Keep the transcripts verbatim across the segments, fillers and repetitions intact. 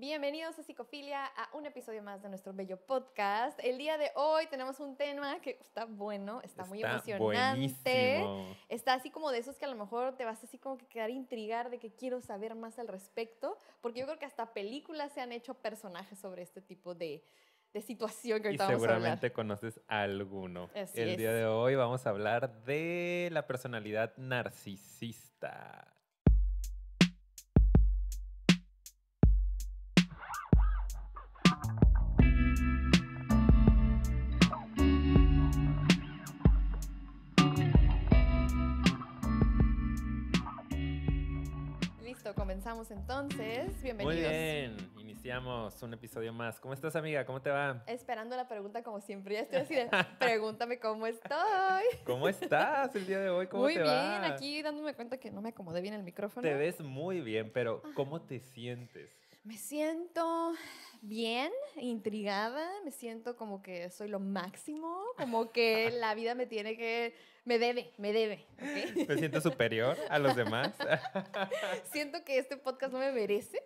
Bienvenidos a Psicofilia, a un episodio más de nuestro Bello Podcast. El día de hoy tenemos un tema que está bueno, está, está muy emocionante. Buenísimo. Está así como de esos que a lo mejor te vas así como que quedar intrigar de que quiero saber más al respecto, porque yo creo que hasta películas se han hecho personajes sobre este tipo de, de situación que ahorita vamos a hablar. Y seguramente conoces a alguno. Así El es. día de hoy vamos a hablar de la personalidad narcisista. Comenzamos entonces, bienvenidos. Muy bien, iniciamos un episodio más. ¿Cómo estás, amiga? ¿Cómo te va? Esperando la pregunta como siempre, ya estoy así de, pregúntame cómo estoy. ¿Cómo estás el día de hoy? ¿Cómo muy te bien, va? Muy bien, aquí dándome cuenta que no me acomodé bien el micrófono. Te ves muy bien, pero ¿cómo te sientes? Me siento bien, intrigada, me siento como que soy lo máximo, como que la vida me tiene que... Me debe, me debe. ¿Okay? Me siento superior a los demás. Siento que este podcast no me merece.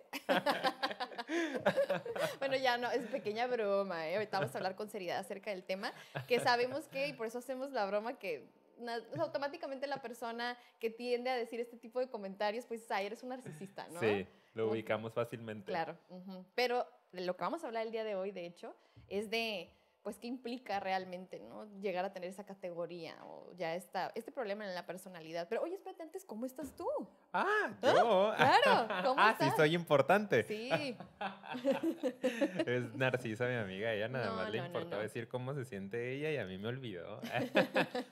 Bueno, ya no, es pequeña broma, ¿eh? Ahorita vamos a hablar con seriedad acerca del tema, que sabemos que, y por eso hacemos la broma que... Una, o sea, automáticamente la persona que tiende a decir este tipo de comentarios, pues, ah, eres un narcisista, ¿no? Sí, lo ubicamos fácilmente. Claro. Uh-huh. Pero lo que vamos a hablar el día de hoy, de hecho, es de, pues, qué implica realmente, ¿no? Llegar a tener esa categoría o ya está, este problema en la personalidad. Pero, oye, espérate, antes, ¿cómo estás tú? Ah, yo. ¿Ah? Claro, ¿cómo ah, estás? Ah, sí, soy importante. Sí. Es narcisa, mi amiga. Ella nada no, más no, le importaba no, no. decir cómo se siente ella y a mí me olvidó.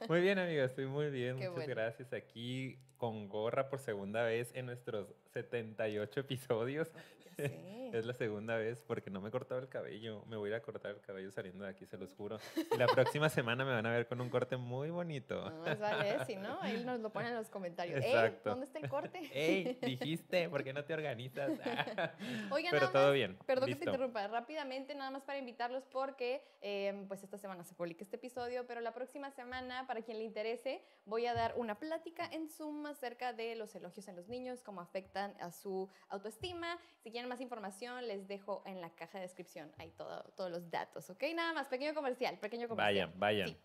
Muy bien, amiga, estoy muy bien. Qué Muchas bueno. gracias. Aquí con gorra por segunda vez en nuestros setenta y ocho episodios. Ya sé. Es la segunda vez porque no me he cortado el cabello. Me voy a ir a cortar el cabello saliendo de aquí, se los juro. Y la próxima semana me van a ver con un corte muy bonito. No, más vale, si no, ahí nos lo ponen en los comentarios. Exacto. Ey, ¿dónde está el corte? ¡Ey! Dijiste, ¿por qué no te organizas? Oigan, pero nada más, todo bien. Perdón Listo. que te interrumpa. Rápidamente, nada más para invitarlos porque eh, pues esta semana se publica este episodio, pero la próxima semana, para quien le interese, voy a dar una plática en Zoom acerca de los elogios en los niños, cómo afectan a su autoestima. Si quieren más información, les dejo en la caja de descripción. Hay todo, todos los datos, ¿ok? Nada más, pequeño comercial, pequeño comercial. Vayan, vayan. Sí.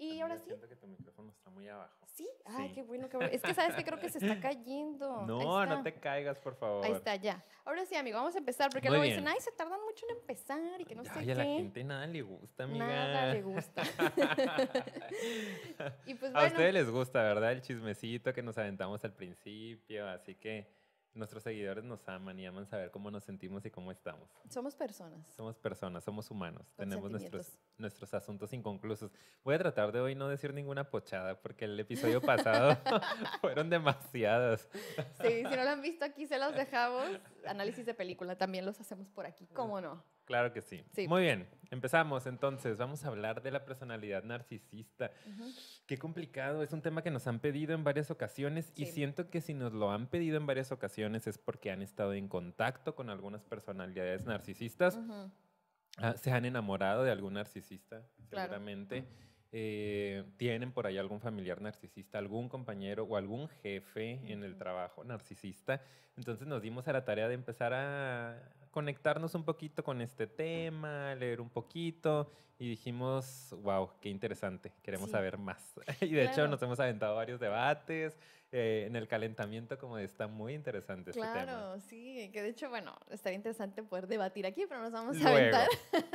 Y ahora sí. Siento que tu micrófono está muy abajo. ¿Sí? Ay, sí. Qué bueno, qué bueno. Es que sabes que creo que se está cayendo. No, no te caigas, por favor. Ahí está, ya. Ahora sí, amigo, vamos a empezar. Porque muy luego bien. dicen, ay, se tardan mucho en empezar y que no ya, sé ya qué. A la gente nada le gusta, amiga. Nada le gusta. Y pues, bueno. A ustedes les gusta, ¿verdad? El chismecito que nos aventamos al principio. Así que nuestros seguidores nos aman y aman saber cómo nos sentimos y cómo estamos. Somos personas. Somos personas, somos humanos. Con Tenemos nuestros, nuestros asuntos inconclusos. Voy a tratar de hoy no decir ninguna pochada porque el episodio pasado fueron demasiadas. Sí, si no lo han visto aquí, se los dejamos. Análisis de película también los hacemos por aquí, ¿cómo no? Claro que sí. sí. Muy bien, empezamos entonces. Vamos a hablar de la personalidad narcisista. Uh-huh. Qué complicado, es un tema que nos han pedido en varias ocasiones sí. y siento que si nos lo han pedido en varias ocasiones es porque han estado en contacto con algunas personalidades narcisistas. Uh-huh. ah, se han enamorado de algún narcisista, claro. seguramente. Eh, tienen por ahí algún familiar narcisista, algún compañero o algún jefe en el trabajo narcisista. Entonces nos dimos a la tarea de empezar a conectarnos un poquito con este tema, leer un poquito y dijimos, wow, qué interesante, queremos sí. saber más. Y de claro. hecho nos hemos aventado varios debates eh, en el calentamiento, como está muy interesante este claro, tema. Claro, sí, que de hecho, bueno, estaría interesante poder debatir aquí, pero nos vamos a Luego, aventar.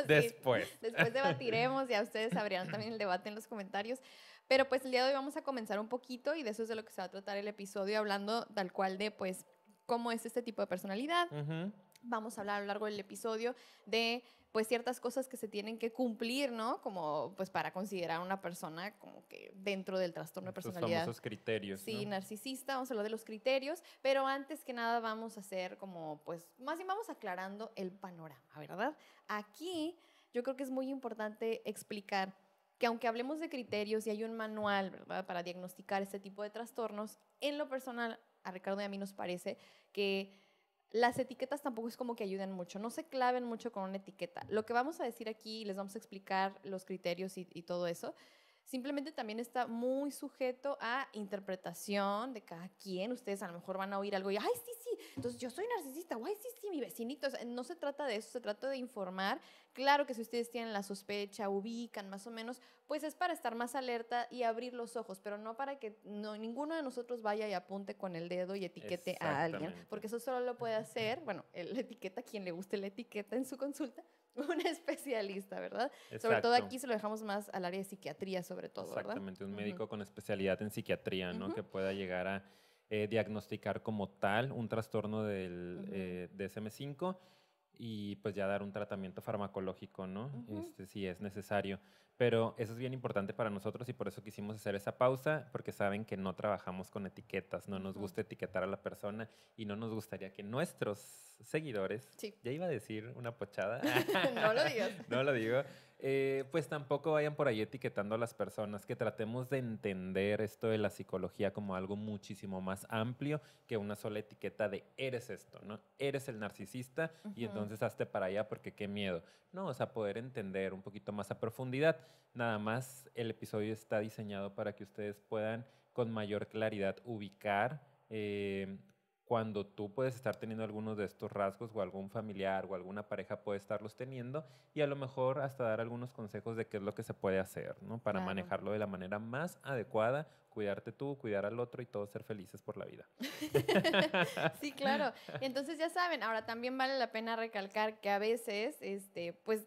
Después. Sí, después debatiremos y a ustedes abrirán también el debate en los comentarios. Pero pues el día de hoy vamos a comenzar un poquito y de eso es de lo que se va a tratar el episodio, hablando tal cual de pues cómo es este tipo de personalidad. Uh-huh. Vamos a hablar a lo largo del episodio de pues ciertas cosas que se tienen que cumplir, ¿no? Como pues para considerar a una persona como que dentro del trastorno de personalidad. Los famosos criterios, Sí, ¿no? narcisista, vamos a hablar de los criterios, pero antes que nada vamos a hacer como pues, más bien vamos aclarando el panorama, ¿verdad? Aquí yo creo que es muy importante explicar que aunque hablemos de criterios y hay un manual, ¿verdad? Para diagnosticar este tipo de trastornos, en lo personal a Ricardo y a mí nos parece que las etiquetas tampoco es como que ayuden mucho, no se claven mucho con una etiqueta. Lo que vamos a decir aquí, les vamos a explicar los criterios y, y todo eso, Simplemente también está muy sujeto a interpretación de cada quien. Ustedes a lo mejor van a oír algo y, ay, sí, sí, entonces yo soy narcisista, ay, sí, sí, mi vecinito. O sea, no se trata de eso, se trata de informar. Claro que si ustedes tienen la sospecha, ubican más o menos, pues es para estar más alerta y abrir los ojos, pero no para que no, ninguno de nosotros vaya y apunte con el dedo y etiquete a alguien, porque eso solo lo puede hacer, bueno, la etiqueta, quien le guste la etiqueta en su consulta, un especialista, ¿verdad? Exacto. Sobre todo aquí se lo dejamos más al área de psiquiatría, sobre todo, exactamente, ¿verdad? Un médico uh-huh. con especialidad en psiquiatría, ¿no? Uh-huh. Que pueda llegar a eh, diagnosticar como tal un trastorno del uh-huh. eh, D S M cinco y pues ya dar un tratamiento farmacológico, ¿no? Uh-huh. Este, si es necesario. Pero eso es bien importante para nosotros y por eso quisimos hacer esa pausa, porque saben que no trabajamos con etiquetas, no nos gusta etiquetar a la persona y no nos gustaría que nuestros seguidores, sí. ya iba a decir una pochada, no lo digo, no lo digo eh, pues tampoco vayan por ahí etiquetando a las personas, que tratemos de entender esto de la psicología como algo muchísimo más amplio que una sola etiqueta de eres esto, ¿no? Eres el narcisista uh-huh. y entonces hazte para allá porque qué miedo. No, o sea, poder entender un poquito más a profundidad. Nada más el episodio está diseñado para que ustedes puedan con mayor claridad ubicar eh, cuando tú puedes estar teniendo algunos de estos rasgos o algún familiar o alguna pareja puede estarlos teniendo y a lo mejor hasta dar algunos consejos de qué es lo que se puede hacer, ¿no? Para claro. manejarlo de la manera más adecuada, cuidarte tú, cuidar al otro y todos ser felices por la vida. Sí, claro. Entonces ya saben, ahora también vale la pena recalcar que a veces, este, pues,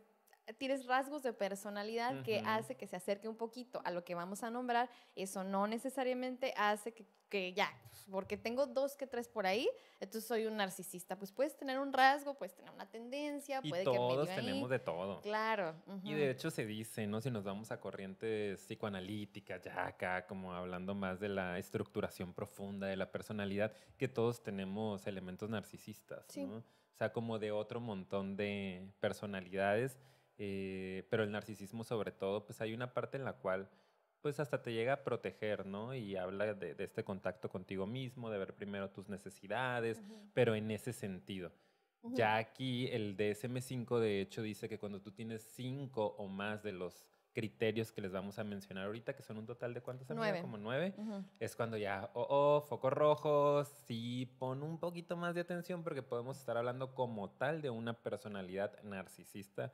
tienes rasgos de personalidad uh-huh. que hace que se acerque un poquito a lo que vamos a nombrar. Eso no necesariamente hace que, que ya, porque tengo dos que tres por ahí, entonces soy un narcisista. Pues puedes tener un rasgo, puedes tener una tendencia, y puede que medio ahí. Y todos tenemos de todo. Claro. Uh-huh. Y de hecho se dice, ¿no? Si nos vamos a corrientes psicoanalíticas, ya acá como hablando más de la estructuración profunda de la personalidad, que todos tenemos elementos narcisistas, sí. ¿no? O sea, como de otro montón de personalidades. Eh, pero el narcisismo sobre todo, pues hay una parte en la cual pues hasta te llega a proteger, ¿no? Y habla de, de este contacto contigo mismo, de ver primero tus necesidades, uh-huh. pero en ese sentido. Uh-huh. Ya aquí el D S M cinco de hecho dice que cuando tú tienes cinco o más de los criterios que les vamos a mencionar ahorita, que son un total de ¿cuántos? Nueve. Como nueve. Uh-huh. Es cuando ya, oh, oh, focos rojos, sí, pon un poquito más de atención porque podemos estar hablando como tal de una personalidad narcisista.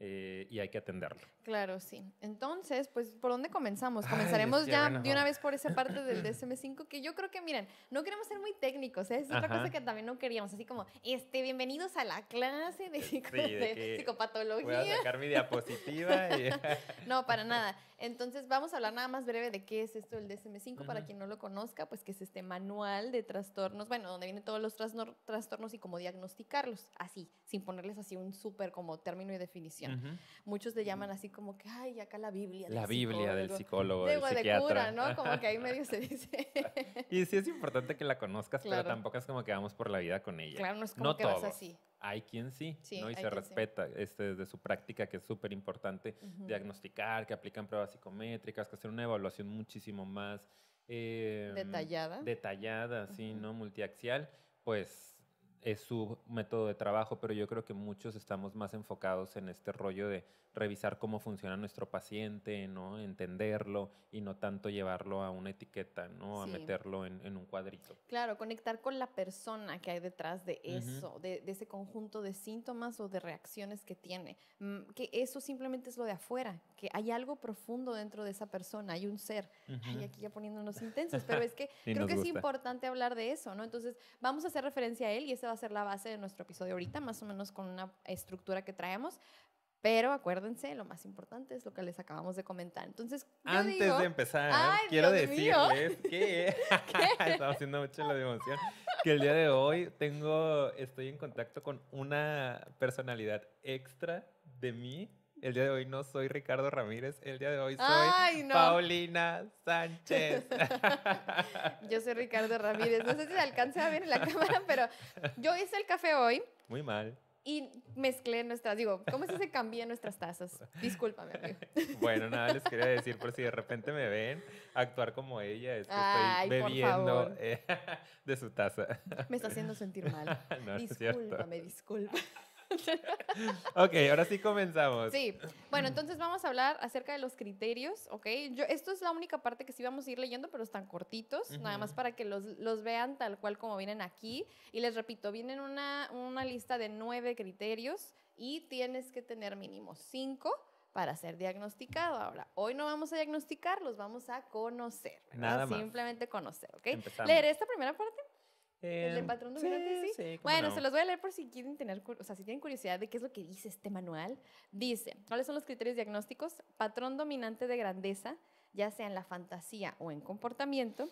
Eh, y hay que atenderlo. Claro, sí. Entonces, pues, ¿por dónde comenzamos? Comenzaremos Ay, ya de una vez por esa parte del D S M cinco, que yo creo que, miren, no queremos ser muy técnicos, ¿eh? Es Ajá. otra cosa que también no queríamos, así como, este, bienvenidos a la clase de, psico- sí, de, de psicopatología. Voy a sacar mi diapositiva. Y... no, para nada. Entonces, vamos a hablar nada más breve de qué es esto del D S M cinco, uh-huh. para quien no lo conozca, pues, que es este manual de trastornos, bueno, donde vienen todos los trasno- trastornos y cómo diagnosticarlos, así, sin ponerles así un súper como término y definición. Uh-huh. Muchos le llaman así como que, ay, acá la Biblia. La Biblia del psicólogo, del psiquiatra, ¿no? Como que ahí medio se dice. Y sí es importante que la conozcas, claro. pero tampoco es como que vamos por la vida con ella. Claro, no es como no que todos. Vas así. Hay quien sí, sí ¿no? y se respeta sí. este, desde su práctica, que es súper importante uh-huh. diagnosticar, que aplican pruebas psicométricas, que hacen una evaluación muchísimo más... Eh, detallada. Detallada, uh-huh. sí, ¿no? Multiaxial, pues... es su método de trabajo, pero yo creo que muchos estamos más enfocados en este rollo de revisar cómo funciona nuestro paciente, ¿no? Entenderlo y no tanto llevarlo a una etiqueta, ¿no? Sí. A meterlo en, en un cuadrito. Claro, conectar con la persona que hay detrás de eso, uh-huh. de, de ese conjunto de síntomas o de reacciones que tiene. Que eso simplemente es lo de afuera, que hay algo profundo dentro de esa persona, hay un ser. Uh-huh. Ay, aquí ya poniéndonos intensos, pero es que sí, creo que gusta. Es importante hablar de eso, ¿no? Entonces, vamos a hacer referencia a él y ese va a ser la base de nuestro episodio ahorita, más o menos con una estructura que traemos, pero acuérdense, lo más importante es lo que les acabamos de comentar. Entonces, yo antes digo, de empezar, ¡ay, quiero Dios decirles mío! Que estamos haciendo mucho la emoción, que el día de hoy tengo, estoy en contacto con una personalidad extra de mí. El día de hoy no soy Ricardo Ramírez, el día de hoy soy Ay, no. Paulina Sánchez. Yo soy Ricardo Ramírez, no sé si se alcanza a ver en la cámara, pero yo hice el café hoy. Muy mal. Y mezclé nuestras, digo, ¿cómo es que se cambian nuestras tazas? Discúlpame, amigo. Bueno, nada, les quería decir, por si de repente me ven actuar como ella, es que Ay, estoy bebiendo eh, de su taza. Me está haciendo sentir mal. No, discúlpame, discúlpame. Ok, ahora sí comenzamos. Sí, bueno, entonces vamos a hablar acerca de los criterios, ¿ok? Yo, esto es la única parte que sí vamos a ir leyendo, pero están cortitos, uh-huh. nada más para que los, los vean tal cual como vienen aquí. Y les repito, vienen una, una lista de nueve criterios y tienes que tener mínimo cinco para ser diagnosticado. Ahora, hoy no vamos a diagnosticarlos, vamos a conocer, ¿verdad? Nada más. Simplemente conocer, ¿ok? Empezamos. ¿Leeré esta primera parte? Eh, ¿El del patrón dominante? Sí, sí. sí bueno, no. se los voy a leer por si quieren tener, o sea, si tienen curiosidad de qué es lo que dice este manual. Dice, ¿cuáles son los criterios diagnósticos? Patrón dominante de grandeza, ya sea en la fantasía o en comportamiento,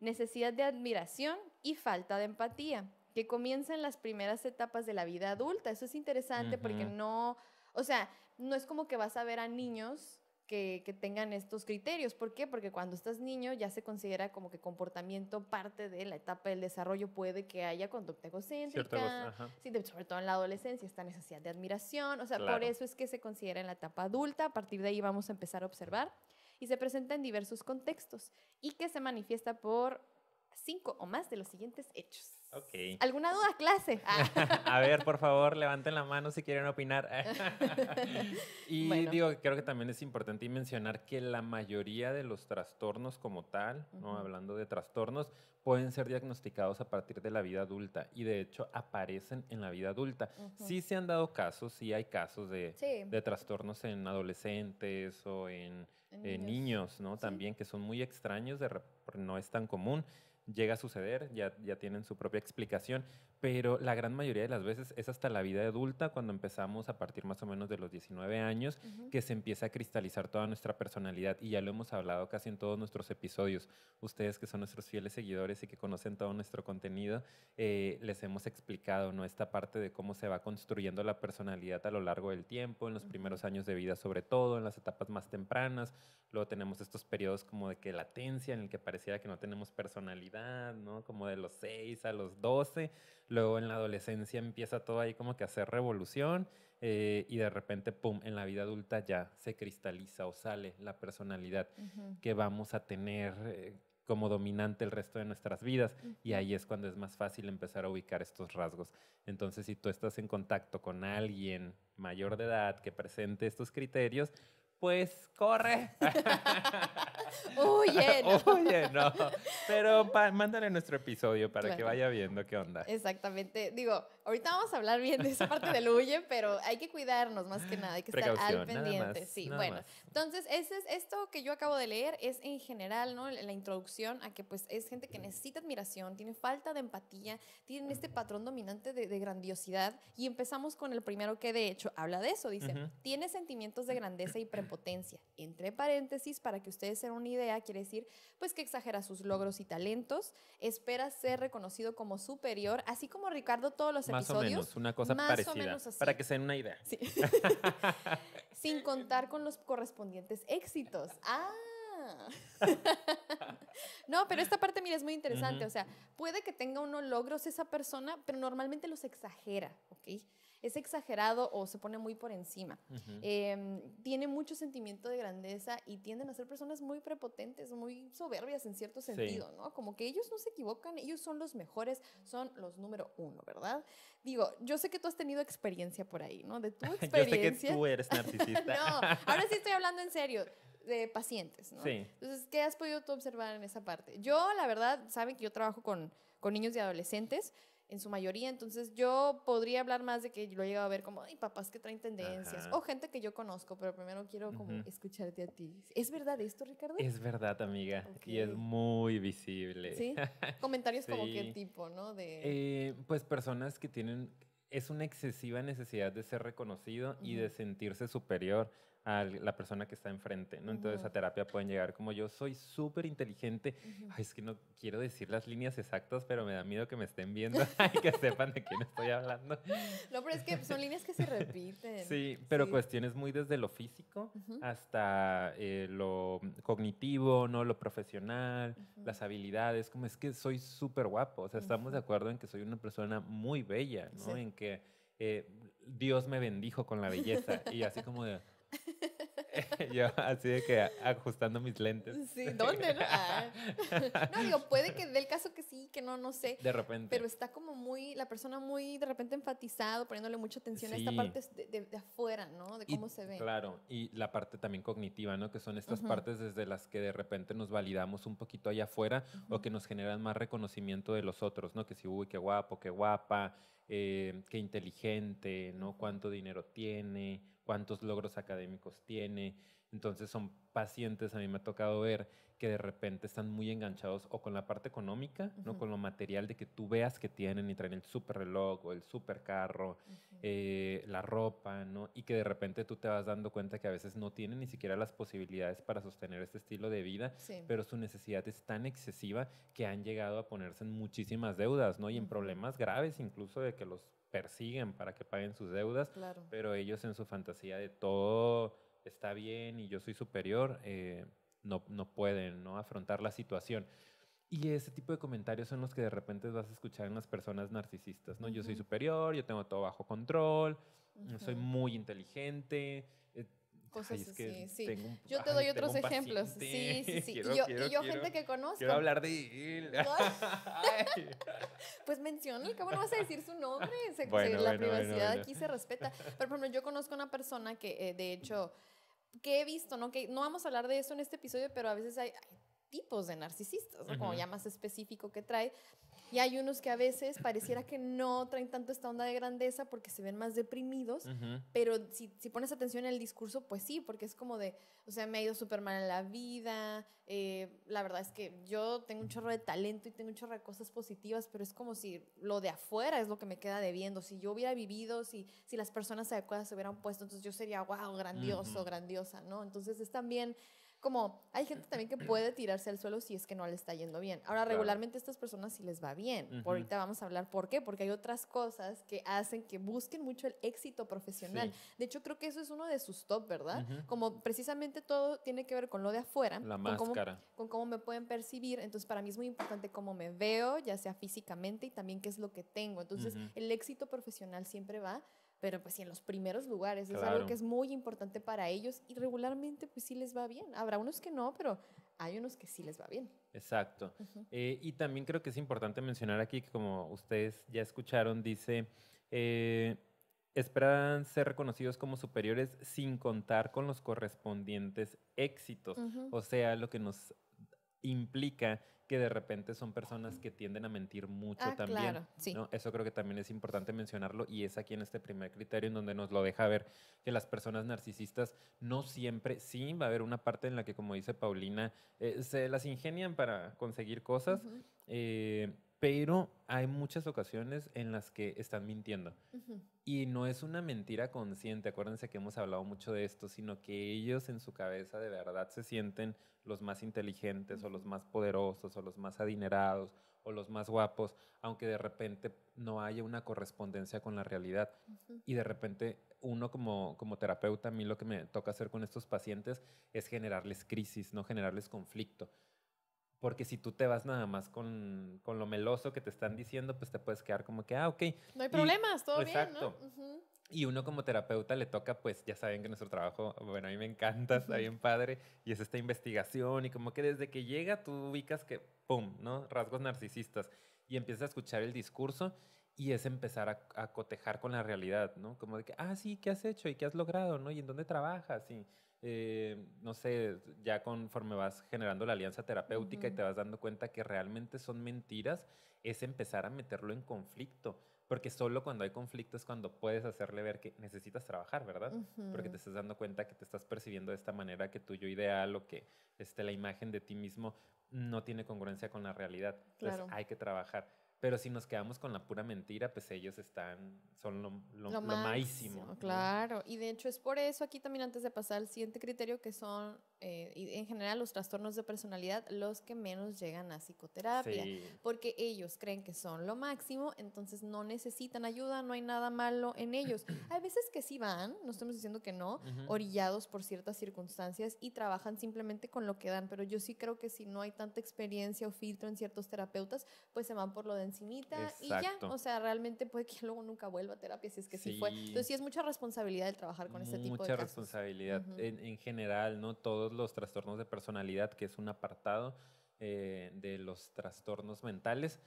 necesidad de admiración y falta de empatía, que comienza en las primeras etapas de la vida adulta. Eso es interesante uh-huh. porque no, o sea, no es como que vas a ver a niños Que, que tengan estos criterios. ¿Por qué? Porque cuando estás niño ya se considera como que comportamiento parte de la etapa del desarrollo. Puede que haya conducta egocéntrica, sí, sobre todo en la adolescencia, esta necesidad de admiración. O sea, claro. por eso es que se considera en la etapa adulta. A partir de ahí vamos a empezar a observar. Y se presenta en diversos contextos y que se manifiesta por cinco o más de los siguientes hechos. Okay. ¿Alguna duda, clase? Ah. A ver, por favor, levanten la mano si quieren opinar. Y bueno. digo, creo que también es importante mencionar que la mayoría de los trastornos como tal, uh-huh. ¿no? hablando de trastornos, pueden ser diagnosticados a partir de la vida adulta y de hecho aparecen en la vida adulta. Uh-huh. Sí se han dado casos, sí hay casos de, sí. de trastornos en adolescentes o en, en eh, niños, niños ¿no? sí. también, que son muy extraños, de no es tan común. Llega a suceder, ya, ya tienen su propia explicación, pero la gran mayoría de las veces es hasta la vida adulta, cuando empezamos a partir más o menos de los diecinueve años, uh-huh. que se empieza a cristalizar toda nuestra personalidad, y ya lo hemos hablado casi en todos nuestros episodios. Ustedes que son nuestros fieles seguidores y que conocen todo nuestro contenido, eh, les hemos explicado, ¿no?, esta parte de cómo se va construyendo la personalidad a lo largo del tiempo, en los uh-huh. primeros años de vida sobre todo, en las etapas más tempranas. Luego tenemos estos periodos como de que latencia, en el que pareciera que no tenemos personalidad, ¿no? Como de los seis a los doce. Luego en la adolescencia empieza todo ahí como que a hacer revolución, eh, y de repente, pum, en la vida adulta ya se cristaliza o sale la personalidad uh-huh. que vamos a tener eh, como dominante el resto de nuestras vidas, uh-huh. y ahí es cuando es más fácil empezar a ubicar estos rasgos. Entonces, si tú estás en contacto con alguien mayor de edad que presente estos criterios, pues corre. Huye, no. Huye, no. Pero pa- mándale nuestro episodio para bueno. que vaya viendo qué onda. Exactamente. Digo, ahorita vamos a hablar bien de esa parte del huye, pero hay que cuidarnos más que nada. Hay que Precaución, estar al pendiente. Más, sí, bueno. Más. Entonces, ese es, esto que yo acabo de leer es en general, ¿no? La introducción a que pues es gente que necesita admiración, tiene falta de empatía, tienen este patrón dominante de, de grandiosidad. Y empezamos con el primero que de hecho habla de eso. Dice, uh-huh. tiene sentimientos de grandeza y prepotencia. Entre paréntesis, para que ustedes sean una idea, quiere decir pues que exagera sus logros y talentos, espera ser reconocido como superior, así como Ricardo todos los más episodios. Más o menos, una cosa más parecida, o menos así, para que se den una idea. Sí. Sin contar con los correspondientes éxitos. ¡Ah! No, pero esta parte, mira, es muy interesante. Uh-huh. O sea, puede que tenga unos logros esa persona, pero normalmente los exagera, ¿ok? Es exagerado o se pone muy por encima. Uh-huh. Eh, tiene mucho sentimiento de grandeza y tienden a ser personas muy prepotentes, muy soberbias en cierto sentido, sí. ¿no? Como que ellos no se equivocan, ellos son los mejores, son los número uno, ¿verdad? Digo, yo sé que tú has tenido experiencia por ahí, ¿no? De tu experiencia. Yo sé que tú eres narcisista. No, ahora sí estoy hablando en serio. De pacientes, ¿no? Sí. Entonces, ¿qué has podido tú observar en esa parte? Yo, la verdad, saben que yo trabajo con, con niños y adolescentes, en su mayoría, entonces yo podría hablar más de que lo he llegado a ver como, ay, papás que traen tendencias, ajá. o gente que yo conozco, pero primero quiero como uh-huh. escucharte a ti. ¿Es verdad esto, Ricardo? Es verdad, amiga, okay. y es muy visible. ¿Sí? Comentarios sí. como qué tipo, ¿no? De... Eh, pues personas que tienen, es una excesiva necesidad de ser reconocido uh-huh. y de sentirse superior a la persona que está enfrente, ¿no? Entonces, uh-huh. a terapia pueden llegar como, yo soy súper inteligente. Uh-huh. Ay, es que no quiero decir las líneas exactas, pero me da miedo que me estén viendo y que sepan de quién estoy hablando. No, pero es que son líneas que se repiten. Sí, pero sí. cuestiones muy desde lo físico uh-huh. hasta eh, lo cognitivo, ¿no? Lo profesional, uh-huh. las habilidades. Como, es que soy súper guapo. O sea, estamos uh-huh. de acuerdo en que soy una persona muy bella, ¿no? Sí. En que eh, Dios me bendijo con la belleza. Y así como de... Yo así de que ajustando mis lentes. Sí, ¿dónde? No, ah. no digo, puede que dé el caso que sí, que no, no sé. De repente. Pero está como muy, la persona muy de repente enfatizado, poniéndole mucha atención sí. a esta parte de, de, de afuera, ¿no? De cómo y, se ve. Claro, y la parte también cognitiva, ¿no? Que son estas uh-huh. partes desde las que de repente nos validamos un poquito allá afuera uh-huh. o que nos generan más reconocimiento de los otros, ¿no? Que si, uy, qué guapo, qué guapa, eh, qué inteligente, ¿no? Cuánto dinero tiene, cuántos logros académicos tiene. Entonces son pacientes, a mí me ha tocado ver que de repente están muy enganchados o con la parte económica, uh-huh. ¿no? Con lo material de que tú veas que tienen y traen el súper reloj o el súper carro, uh-huh. eh, la ropa, ¿no? Y que de repente tú te vas dando cuenta que a veces no tienen ni siquiera las posibilidades para sostener este estilo de vida, sí. pero su necesidad es tan excesiva que han llegado a ponerse en muchísimas deudas, ¿no? Y en problemas graves, incluso de que los persiguen para que paguen sus deudas, claro. pero ellos en su fantasía de todo está bien y yo soy superior, eh, no, no pueden, ¿no? afrontar la situación. Y ese tipo de comentarios son los que de repente vas a escuchar en las personas narcisistas, ¿no? Uh-huh. Yo soy superior, yo tengo todo bajo control, uh-huh. soy muy inteligente. Eh, Cosas ay, es que sí, tengo, sí. Yo te doy ay, otros ejemplos. Paciente. Sí, sí, sí. Quiero, y yo, quiero, y yo quiero, gente que conozco. Quiero hablar de él. ¿No? Pues menciona, ¿cómo no vas a decir su nombre? Se, bueno, se, la bueno, privacidad bueno, bueno. aquí se respeta. Pero, por ejemplo, yo conozco una persona que, eh, de hecho... que he visto, ¿no? Que no vamos a hablar de eso en este episodio, pero a veces hay, hay tipos de narcisistas, ¿no? Uh-huh. Como ya más específico que trae. Y hay unos que a veces pareciera que no traen tanto esta onda de grandeza porque se ven más deprimidos, uh-huh. pero si, si pones atención en el discurso, pues sí, porque es como de, o sea, me ha ido súper mal en la vida, eh, la verdad es que yo tengo un chorro de talento y tengo un chorro de cosas positivas, pero es como si lo de afuera es lo que me queda debiendo, si yo hubiera vivido, si, si las personas adecuadas se hubieran puesto, entonces yo sería, wow, grandioso, uh-huh. grandiosa, ¿no? Entonces es también... Como hay gente también que puede tirarse al suelo si es que no le está yendo bien. Ahora, claro. regularmente a estas personas sí les va bien. Uh-huh. Por ahorita vamos a hablar por qué, porque hay otras cosas que hacen que busquen mucho el éxito profesional. Sí. De hecho, creo que eso es uno de sus top, ¿verdad? Uh-huh. Como precisamente todo tiene que ver con lo de afuera. La máscara. Con cómo, con cómo me pueden percibir. Entonces, para mí es muy importante cómo me veo, ya sea físicamente y también qué es lo que tengo. Entonces, uh-huh. el éxito profesional siempre va... Pero pues sí, en los primeros lugares claro. es algo que es muy importante para ellos y regularmente pues sí les va bien. Habrá unos que no, pero hay unos que sí les va bien. Exacto. Uh-huh. eh, y también creo que es importante mencionar aquí que como ustedes ya escucharon, dice, eh, esperan ser reconocidos como superiores sin contar con los correspondientes éxitos. Uh-huh. O sea, lo que nos implica que de repente son personas que tienden a mentir mucho ah, también. Claro, sí. ¿no? Eso creo que también es importante mencionarlo y es aquí en este primer criterio en donde nos lo deja ver que las personas narcisistas no siempre, sí, va a haber una parte en la que, como dice Paulina, eh, se las ingenian para conseguir cosas, uh-huh. eh, pero hay muchas ocasiones en las que están mintiendo. Uh-huh. Y no es una mentira consciente, acuérdense que hemos hablado mucho de esto, sino que ellos en su cabeza de verdad se sienten los más inteligentes uh-huh. o los más poderosos o los más adinerados o los más guapos, aunque de repente no haya una correspondencia con la realidad. Uh-huh. Y de repente uno como, como terapeuta, a mí lo que me toca hacer con estos pacientes es generarles crisis, no generarles conflicto. Porque si tú te vas nada más con, con lo meloso que te están diciendo, pues te puedes quedar como que, ah, ok. No hay problemas, y, todo exacto. bien, ¿no? Uh-huh. Y uno como terapeuta le toca, pues ya saben que nuestro trabajo, bueno, a mí me encanta, está bien padre, y es esta investigación, y como que desde que llega tú ubicas que, pum, ¿no? Rasgos narcisistas. Y empiezas a escuchar el discurso y es empezar a, a cotejar con la realidad, ¿no? Como de que, ah, sí, ¿qué has hecho? ¿Y qué has logrado? ¿No? ¿Y en dónde trabajas? Y... Eh, no sé, ya conforme vas generando la alianza terapéutica uh-huh. y te vas dando cuenta que realmente son mentiras, es empezar a meterlo en conflicto, porque solo cuando hay conflicto es cuando puedes hacerle ver que necesitas trabajar, ¿verdad? Uh-huh. Porque te estás dando cuenta que te estás percibiendo de esta manera que tu yo ideal o que este, la imagen de ti mismo no tiene congruencia con la realidad, claro. Entonces hay que trabajar. Pero si nos quedamos con la pura mentira, pues ellos están, son lo, lo, lo, lo máximo. ¿No? Claro, y de hecho es por eso aquí también antes de pasar al siguiente criterio, que son eh, en general los trastornos de personalidad los que menos llegan a psicoterapia, sí. porque ellos creen que son lo máximo, entonces no necesitan ayuda, no hay nada malo en ellos. Hay veces que sí van, no estamos diciendo que no, uh-huh. orillados por ciertas circunstancias y trabajan simplemente con lo que dan, pero yo sí creo que si no hay tanta experiencia o filtro en ciertos terapeutas, pues se van por lo de encimita. Exacto. Y ya, o sea, realmente puede que luego nunca vuelva a terapia si es que sí, sí fue. Entonces sí es mucha responsabilidad el trabajar con este tipo de casos. Mucha responsabilidad. Uh-huh. en, en general, ¿no? Todos los trastornos de personalidad, que es un apartado eh, de los trastornos mentales,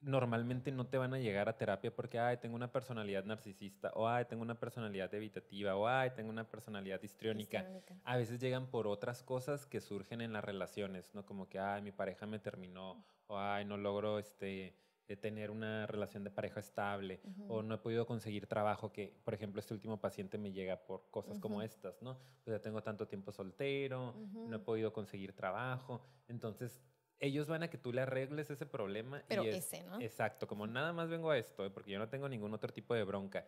normalmente no te van a llegar a terapia porque, ay, tengo una personalidad narcisista, o ay, tengo una personalidad evitativa, o ay, tengo una personalidad histriónica. histriónica. A veces llegan por otras cosas que surgen en las relaciones, ¿no? Como que, ay, mi pareja me terminó, o ay, no logro este... de tener una relación de pareja estable, uh-huh. o no he podido conseguir trabajo, que por ejemplo este último paciente me llega por cosas uh-huh. como estas, ¿no? Pues ya tengo tanto tiempo soltero, uh-huh. no he podido conseguir trabajo, entonces ellos van a que tú le arregles ese problema. Pero y es, ese, ¿no? Exacto, como nada más vengo a esto, ¿eh? Porque yo no tengo ningún otro tipo de bronca.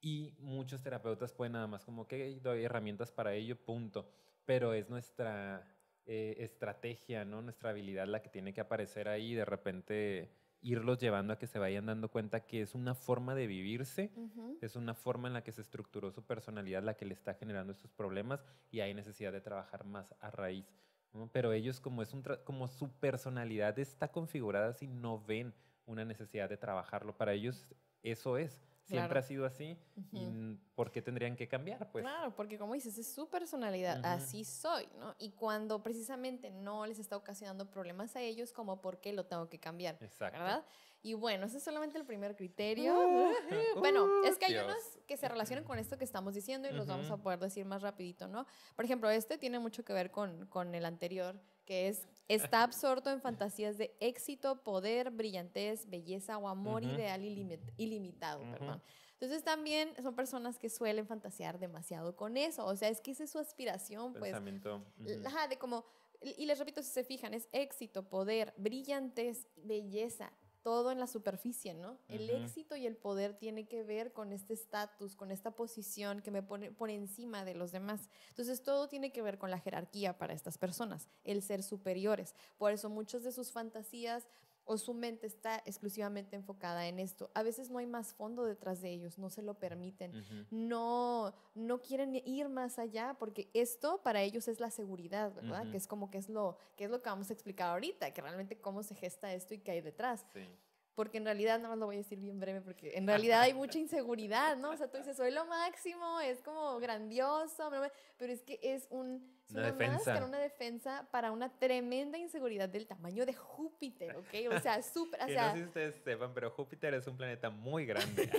Y muchos terapeutas pueden nada más como que okay, doy herramientas para ello, punto. Pero es nuestra eh, estrategia, ¿no? Nuestra habilidad la que tiene que aparecer ahí, de repente irlos llevando a que se vayan dando cuenta que es una forma de vivirse, uh-huh. es una forma en la que se estructuró su personalidad la que le está generando estos problemas, y hay necesidad de trabajar más a raíz, ¿no? Pero ellos, como, es un tra- como su personalidad está configurada así, no ven una necesidad de trabajarlo. Para ellos eso es. Siempre claro. ha sido así, uh-huh. y ¿por qué tendrían que cambiar? Pues claro, porque como dices, es su personalidad, uh-huh. así soy, ¿no? Y cuando precisamente no les está ocasionando problemas a ellos, como ¿por qué lo tengo que cambiar? Exacto. ¿Verdad? Y bueno, ese es solamente el primer criterio. Uh-huh. Bueno, uh-huh. es que hay Dios. unos que se relacionan con esto que estamos diciendo y los uh-huh. vamos a poder decir más rapidito, ¿no? Por ejemplo, este tiene mucho que ver con, con el anterior, que es, está absorto en fantasías de éxito, poder, brillantez, belleza o amor uh-huh. ideal ilimit- ilimitado, uh-huh. perdón. Entonces también son personas que suelen fantasear demasiado con eso, o sea, es que esa es su aspiración, pues. Pensamiento. Uh-huh. Ajá, de como, y les repito, si se fijan, es éxito, poder, brillantez, belleza, todo en la superficie, ¿no? Uh-huh. El éxito y el poder tiene que ver con este estatus, con esta posición que me pone por encima de los demás. Entonces, todo tiene que ver con la jerarquía para estas personas, el ser superiores. Por eso, muchas de sus fantasías o su mente está exclusivamente enfocada en esto. A veces no hay más fondo detrás de ellos, no se lo permiten, uh-huh. no, no quieren ir más allá, porque esto para ellos es la seguridad, ¿verdad? Uh-huh. Que es como que es, lo, que es lo que vamos a explicar ahorita, que realmente cómo se gesta esto y qué hay detrás. Sí. Porque en realidad, nada más lo voy a decir bien breve, porque en realidad hay mucha inseguridad, ¿no? O sea, tú dices, soy lo máximo, es como grandioso, pero es que es un... Es una, una defensa. Máscara, una defensa para una tremenda inseguridad del tamaño de Júpiter, ¿ok? O sea, súper... O sea, no sé si ustedes sepan, pero Júpiter es un planeta muy grande.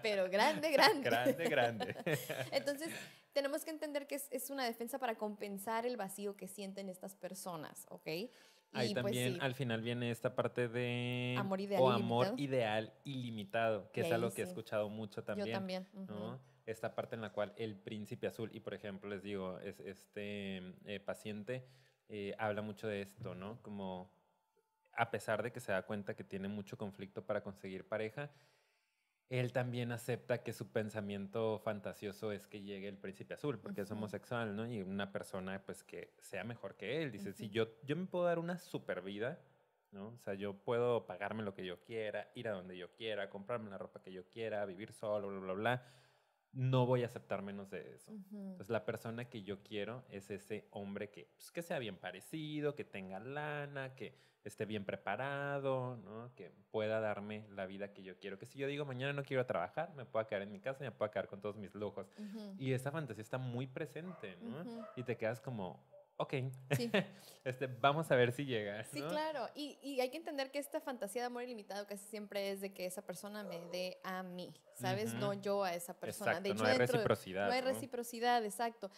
Pero grande, grande. Grande, grande. Entonces, tenemos que entender que es, es una defensa para compensar el vacío que sienten estas personas, ¿ok? Ahí y también, pues, sí. al final viene esta parte de... Amor ideal o ilimitado. Amor ideal ilimitado, que okay, es algo que sí. he escuchado mucho también. Yo también. Uh-huh. ¿No? Esta parte en la cual el príncipe azul, y por ejemplo les digo, es, este eh, paciente eh, habla mucho de esto, ¿no? Como a pesar de que se da cuenta que tiene mucho conflicto para conseguir pareja, él también acepta que su pensamiento fantasioso es que llegue el príncipe azul, porque uh-huh. es homosexual, ¿no? Y una persona pues que sea mejor que él. Dice, uh-huh. si yo, yo me puedo dar una super vida, ¿no? O sea, yo puedo pagarme lo que yo quiera, ir a donde yo quiera, comprarme la ropa que yo quiera, vivir solo, bla, bla, bla. No voy a aceptar menos de eso. Uh-huh. Entonces, la persona que yo quiero es ese hombre que, pues, que sea bien parecido, que tenga lana, que esté bien preparado, ¿no? Que pueda darme la vida que yo quiero. Que si yo digo, mañana no quiero trabajar, me puedo quedar en mi casa y me puedo quedar con todos mis lujos. Uh-huh. Y esa fantasía está muy presente, ¿no? Uh-huh. Y te quedas como... Ok, sí. este, vamos a ver si llega, ¿no? Sí, claro. Y, y hay que entender que esta fantasía de amor ilimitado casi siempre es de que esa persona me dé a mí, ¿sabes? Uh-huh. No yo a esa persona. Exacto, de hecho, no hay dentro, reciprocidad. No hay reciprocidad, exacto.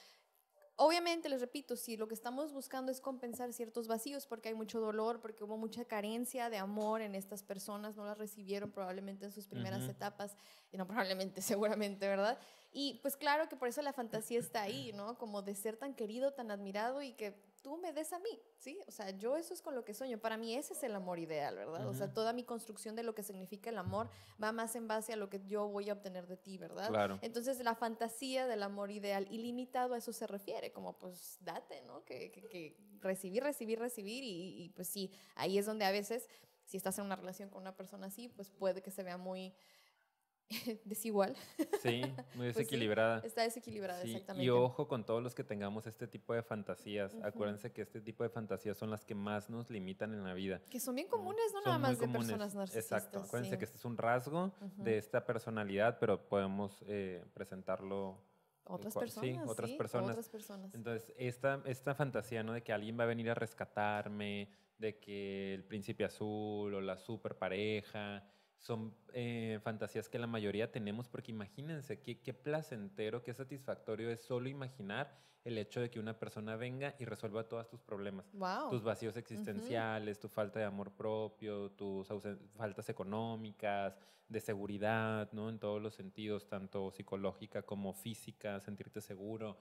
Obviamente, les repito, si lo que estamos buscando es compensar ciertos vacíos, porque hay mucho dolor, porque hubo mucha carencia de amor en estas personas, no las recibieron probablemente en sus primeras uh-huh. etapas, y no probablemente, seguramente, ¿verdad? Y pues claro que por eso la fantasía está ahí, ¿no? Como de ser tan querido, tan admirado y que tú me des a mí, ¿sí? O sea, yo eso es con lo que sueño. Para mí ese es el amor ideal, ¿verdad? Uh-huh. O sea, toda mi construcción de lo que significa el amor va más en base a lo que yo voy a obtener de ti, ¿verdad? Claro. Entonces, la fantasía del amor ideal ilimitado a eso se refiere, como pues date, ¿no? Que, que, que recibir, recibir, recibir y, y pues sí, ahí es donde a veces, si estás en una relación con una persona así, pues puede que se vea muy... desigual. Sí, muy desequilibrada. Pues sí, está desequilibrada, sí, exactamente. Y ojo con todos los que tengamos este tipo de fantasías. Uh-huh. Acuérdense que este tipo de fantasías son las que más nos limitan en la vida. Que son bien comunes, no son nada más de comunes. Personas narcisistas. Exacto, acuérdense sí. que este es un rasgo uh-huh. de esta personalidad, pero podemos eh, presentarlo... Otras personas, sí, otras, sí, personas. otras personas. Entonces, esta, esta fantasía, ¿no?, de que alguien va a venir a rescatarme, de que el príncipe azul o la super pareja... Son eh, fantasías que la mayoría tenemos, porque imagínense qué, qué placentero, qué satisfactorio es solo imaginar el hecho de que una persona venga y resuelva todos tus problemas. Wow. Tus vacíos existenciales, uh-huh. tu falta de amor propio, tus faltas económicas, de seguridad, ¿no? En todos los sentidos, tanto psicológica como física, sentirte seguro.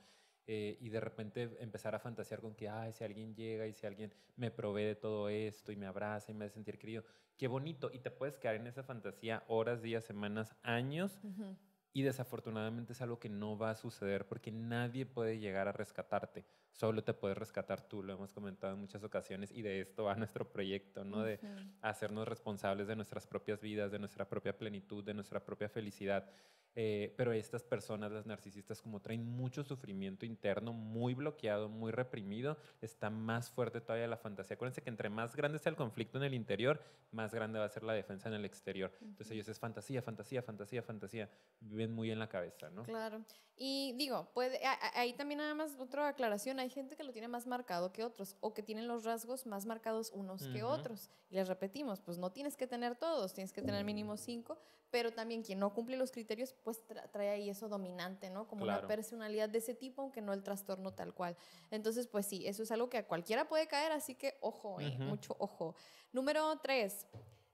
Eh, y de repente empezar a fantasear con que, ay, si alguien llega y si alguien me provee de todo esto y me abraza y me hace sentir querido, qué bonito. Y te puedes quedar en esa fantasía horas, días, semanas, años. Uh-huh. Y desafortunadamente es algo que no va a suceder, porque nadie puede llegar a rescatarte. Solo te puedes rescatar tú, lo hemos comentado en muchas ocasiones, y de esto va nuestro proyecto, ¿no? Uh-huh. De hacernos responsables de nuestras propias vidas, de nuestra propia plenitud, de nuestra propia felicidad. Eh, pero estas personas, las narcisistas, como traen mucho sufrimiento interno, muy bloqueado, muy reprimido, está más fuerte todavía la fantasía. Acuérdense que entre más grande sea el conflicto en el interior, más grande va a ser la defensa en el exterior. Uh-huh. Entonces ellos es fantasía, fantasía, fantasía, fantasía. Viven muy en la cabeza, ¿no? Claro. Y digo, puede, ahí también nada más otra aclaración. Hay gente que lo tiene más marcado que otros, o que tienen los rasgos más marcados unos uh-huh. que otros. Y les repetimos, pues no tienes que tener todos, tienes que tener mínimo cinco, pero también quien no cumple los criterios pues trae ahí eso dominante, ¿no? Como claro. una personalidad de ese tipo, aunque no el trastorno tal cual. Entonces, pues sí, eso es algo que a cualquiera puede caer, así que ojo, eh, uh-huh. mucho ojo. Número tres,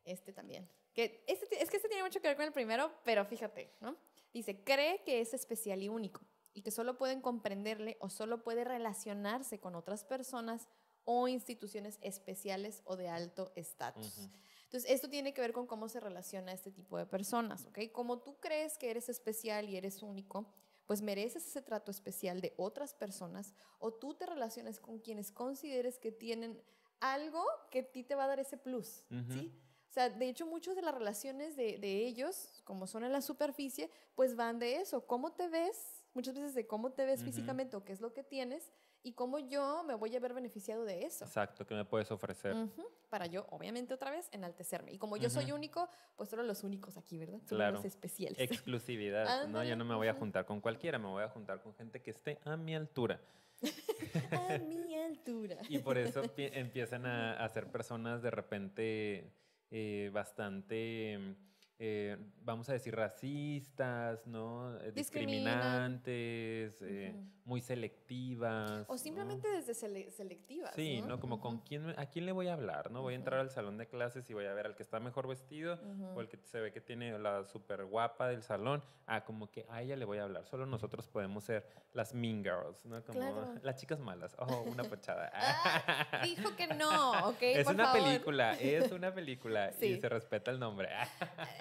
este también. Que este, es que este tiene mucho que ver con el primero, pero fíjate, ¿no? Dice, cree que es especial y único, y que solo pueden comprenderle o solo puede relacionarse con otras personas o instituciones especiales o de alto estatus. Uh-huh. Entonces, esto tiene que ver con cómo se relaciona este tipo de personas, ¿ok? Como tú crees que eres especial y eres único, pues mereces ese trato especial de otras personas, o tú te relacionas con quienes consideres que tienen algo que a ti te va a dar ese plus, uh-huh. ¿sí? O sea, de hecho, muchas de las relaciones de, de ellos, como son en la superficie, pues van de eso, cómo te ves, muchas veces de cómo te ves uh-huh. físicamente o qué es lo que tienes, y cómo yo me voy a ver beneficiado de eso. Exacto, ¿qué me puedes ofrecer? Uh-huh. Para yo, obviamente, otra vez, enaltecerme. Y como yo uh-huh. soy único, pues solo los únicos aquí, ¿verdad? Son claro. los especiales. Exclusividad, ¿no? Yo no me voy a juntar con cualquiera, me voy a juntar con gente que esté a mi altura. A mi altura. Y por eso empiezan a, a ser personas de repente eh, bastante... Eh, vamos a decir racistas, ¿no? Discriminantes, eh, uh-huh. muy selectivas. O simplemente ¿no? desde sele selectivas. Sí, ¿no? ¿no? Como uh-huh. con quién, a quién le voy a hablar, ¿no? Voy uh-huh. a entrar al salón de clases y voy a ver al que está mejor vestido uh-huh. o el que se ve que tiene la súper guapa del salón. Ah, como que a ella le voy a hablar. Solo nosotros podemos ser las mean girls, ¿no? Como claro. las chicas malas. Oh, una pochada. Ah, dijo que no, ¿ok? Es por una favor. película, es una película sí. y se respeta el nombre.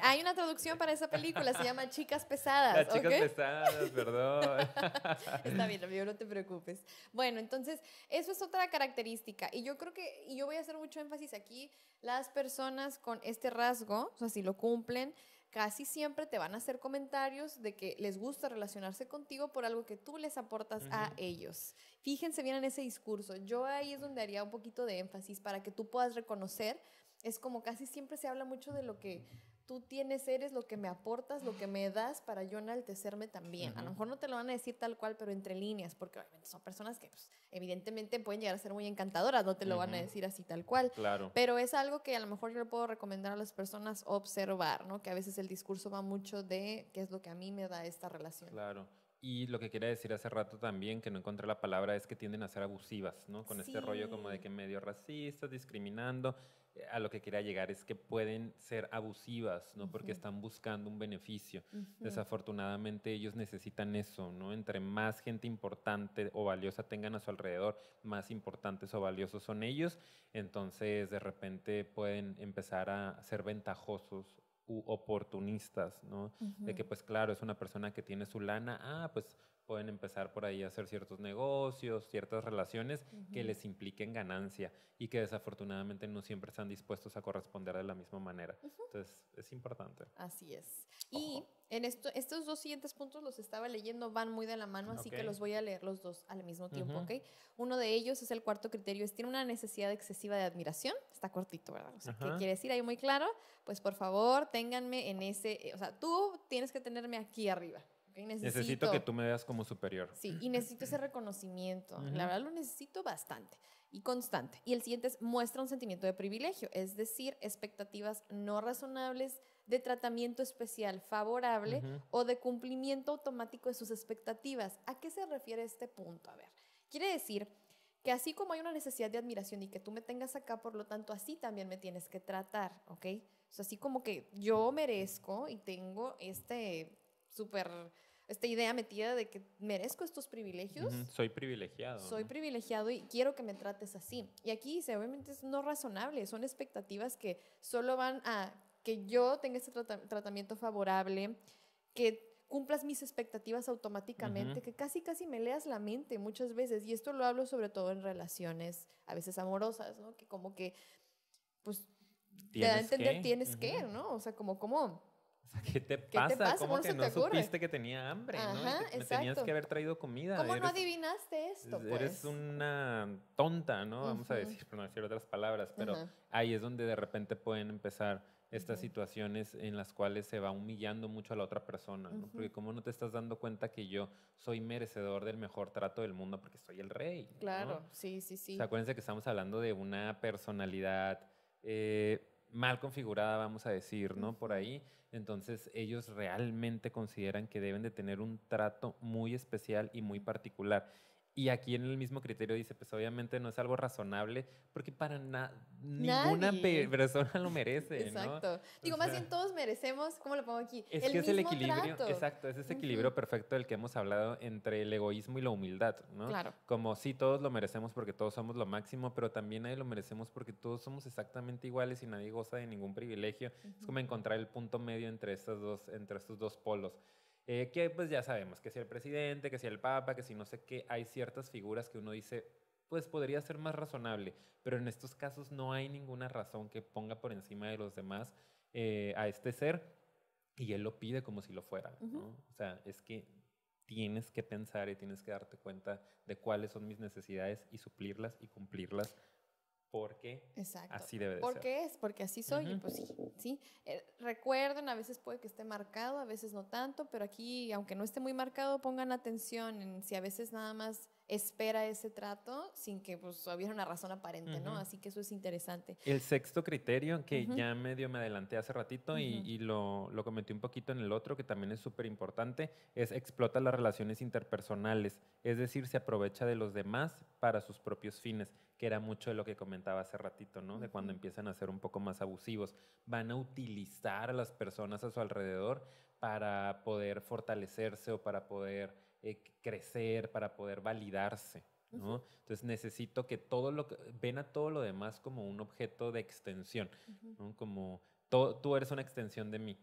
Hay una traducción para esa película, se llama Chicas Pesadas. Las Chicas ¿okay? Pesadas, perdón. Está bien, amigo, no te preocupes. Bueno, entonces, eso es otra característica. Y yo creo que, y yo voy a hacer mucho énfasis aquí, las personas con este rasgo, o sea, si lo cumplen, casi siempre te van a hacer comentarios de que les gusta relacionarse contigo por algo que tú les aportas uh-huh. a ellos. Fíjense bien en ese discurso. Yo ahí es donde haría un poquito de énfasis para que tú puedas reconocer. Es como casi siempre se habla mucho de lo que... tú tienes, eres lo que me aportas, lo que me das para yo enaltecerme también. Uh-huh. A lo mejor no te lo van a decir tal cual, pero entre líneas, porque obviamente son personas que pues, evidentemente pueden llegar a ser muy encantadoras, no te lo uh-huh. van a decir así tal cual. Claro. Pero es algo que a lo mejor yo le puedo recomendar a las personas observar, ¿no? Que a veces el discurso va mucho de qué es lo que a mí me da esta relación. Claro. Y lo que quería decir hace rato también, que no encontré la palabra, es que tienden a ser abusivas, ¿no? Con sí. este rollo como de que medio racistas, discriminando. A lo que quería llegar es que pueden ser abusivas, ¿no? Uh-huh. Porque están buscando un beneficio. Uh-huh. Desafortunadamente ellos necesitan eso, ¿no? Entre más gente importante o valiosa tengan a su alrededor, más importantes o valiosos son ellos. Entonces, de repente pueden empezar a ser ventajosos u oportunistas, ¿no? Uh-huh. De que, pues claro, es una persona que tiene su lana, ah, pues pueden empezar por ahí a hacer ciertos negocios, ciertas relaciones uh-huh. que les impliquen ganancia y que desafortunadamente no siempre están dispuestos a corresponder de la misma manera. Uh-huh. Entonces, es importante. Así es. Ojo. Y en esto, estos dos siguientes puntos los estaba leyendo, van muy de la mano, así okay. que los voy a leer los dos al mismo tiempo, uh-huh. ¿ok? Uno de ellos es el cuarto criterio, es tiene una necesidad excesiva de admiración. Está cortito, ¿verdad? O sea, uh-huh. ¿qué quiere decir ahí muy claro? Pues por favor, ténganme en ese... O sea, tú tienes que tenerme aquí arriba. Okay, necesito, necesito que tú me veas como superior. Sí, y necesito ese reconocimiento. Uh-huh. La verdad lo necesito bastante y constante. Y el siguiente es muestra un sentimiento de privilegio, es decir, expectativas no razonables de tratamiento especial favorable uh-huh. o de cumplimiento automático de sus expectativas. ¿A qué se refiere este punto? A ver, quiere decir que así como hay una necesidad de admiración y que tú me tengas acá, por lo tanto, así también me tienes que tratar, ¿ok? O sea, así como que yo merezco y tengo este... súper, esta idea metida de que merezco estos privilegios. Uh-huh. Soy privilegiado. Soy ¿no? privilegiado y quiero que me trates así. Y aquí dice, obviamente es no razonable, son expectativas que solo van a que yo tenga este trat- tratamiento favorable, que cumplas mis expectativas automáticamente, uh-huh. que casi casi me leas la mente muchas veces. Y esto lo hablo sobre todo en relaciones, a veces amorosas, ¿no? Que como que, pues, te da a entender, que? tienes uh-huh. que, ¿no? O sea, como, como... O sea, ¿qué te pasa? ¿Qué te pasa? ¿Cómo, ¿Cómo que no supiste que tenía hambre? Ajá, ¿no? Te, me tenías que haber traído comida. ¿Cómo eres, no adivinaste esto? Pues? Eres una tonta, ¿no? Uh-huh. Vamos a decir, por no decir otras palabras, pero uh-huh. ahí es donde de repente pueden empezar estas uh-huh. situaciones en las cuales se va humillando mucho a la otra persona, ¿no? Uh-huh. Porque ¿cómo no te estás dando cuenta que yo soy merecedor del mejor trato del mundo porque soy el rey? Claro, ¿no? sí, sí, sí. O sea, acuérdense que estamos hablando de una personalidad... Eh, mal configurada, vamos a decir, ¿no? Por ahí. Entonces, ellos realmente consideran que deben de tener un trato muy especial y muy particular. Y aquí en el mismo criterio dice, pues obviamente no es algo razonable porque para na- ninguna pe- persona lo merece, exacto. ¿no? Digo, o sea, más bien todos merecemos, ¿cómo lo pongo aquí? Es el que mismo es el equilibrio, trato. Exacto, es ese equilibrio uh-huh. perfecto del que hemos hablado entre el egoísmo y la humildad, ¿no? Claro. Como sí, todos lo merecemos porque todos somos lo máximo, pero también nadie lo merecemos porque todos somos exactamente iguales y nadie goza de ningún privilegio. Uh-huh. Es como encontrar el punto medio entre estos dos, entre estos dos polos. Eh, que pues ya sabemos, que si el presidente, que si el papa, que si no sé qué, hay ciertas figuras que uno dice, pues podría ser más razonable, pero en estos casos no hay ninguna razón que ponga por encima de los demás eh, a este ser y él lo pide como si lo fuera, ¿no? Uh-huh. O sea, es que tienes que pensar y tienes que darte cuenta de cuáles son mis necesidades y suplirlas y cumplirlas. Porque exacto. así debe de porque ser. Porque es, porque así soy. Uh-huh. Pues sí, sí. Eh, recuerden, a veces puede que esté marcado, a veces no tanto, pero aquí, aunque no esté muy marcado, pongan atención en si a veces nada más espera ese trato sin que pues, hubiera una razón aparente, uh-huh. ¿no? Así que eso es interesante. El sexto criterio, que uh-huh. ya medio me adelanté hace ratito uh-huh. y, y lo, lo comenté un poquito en el otro, que también es súper importante, es explota las relaciones interpersonales. Es decir, se aprovecha de los demás para sus propios fines, que era mucho de lo que comenté hace ratito, ¿no? De cuando empiezan a ser un poco más abusivos. Van a utilizar a las personas a su alrededor para poder fortalecerse o para poder eh, crecer, para poder validarse, ¿no? Entonces necesito que todo lo que... Ven a todo lo demás como un objeto de extensión, ¿no? Como to, tú eres una extensión de mí.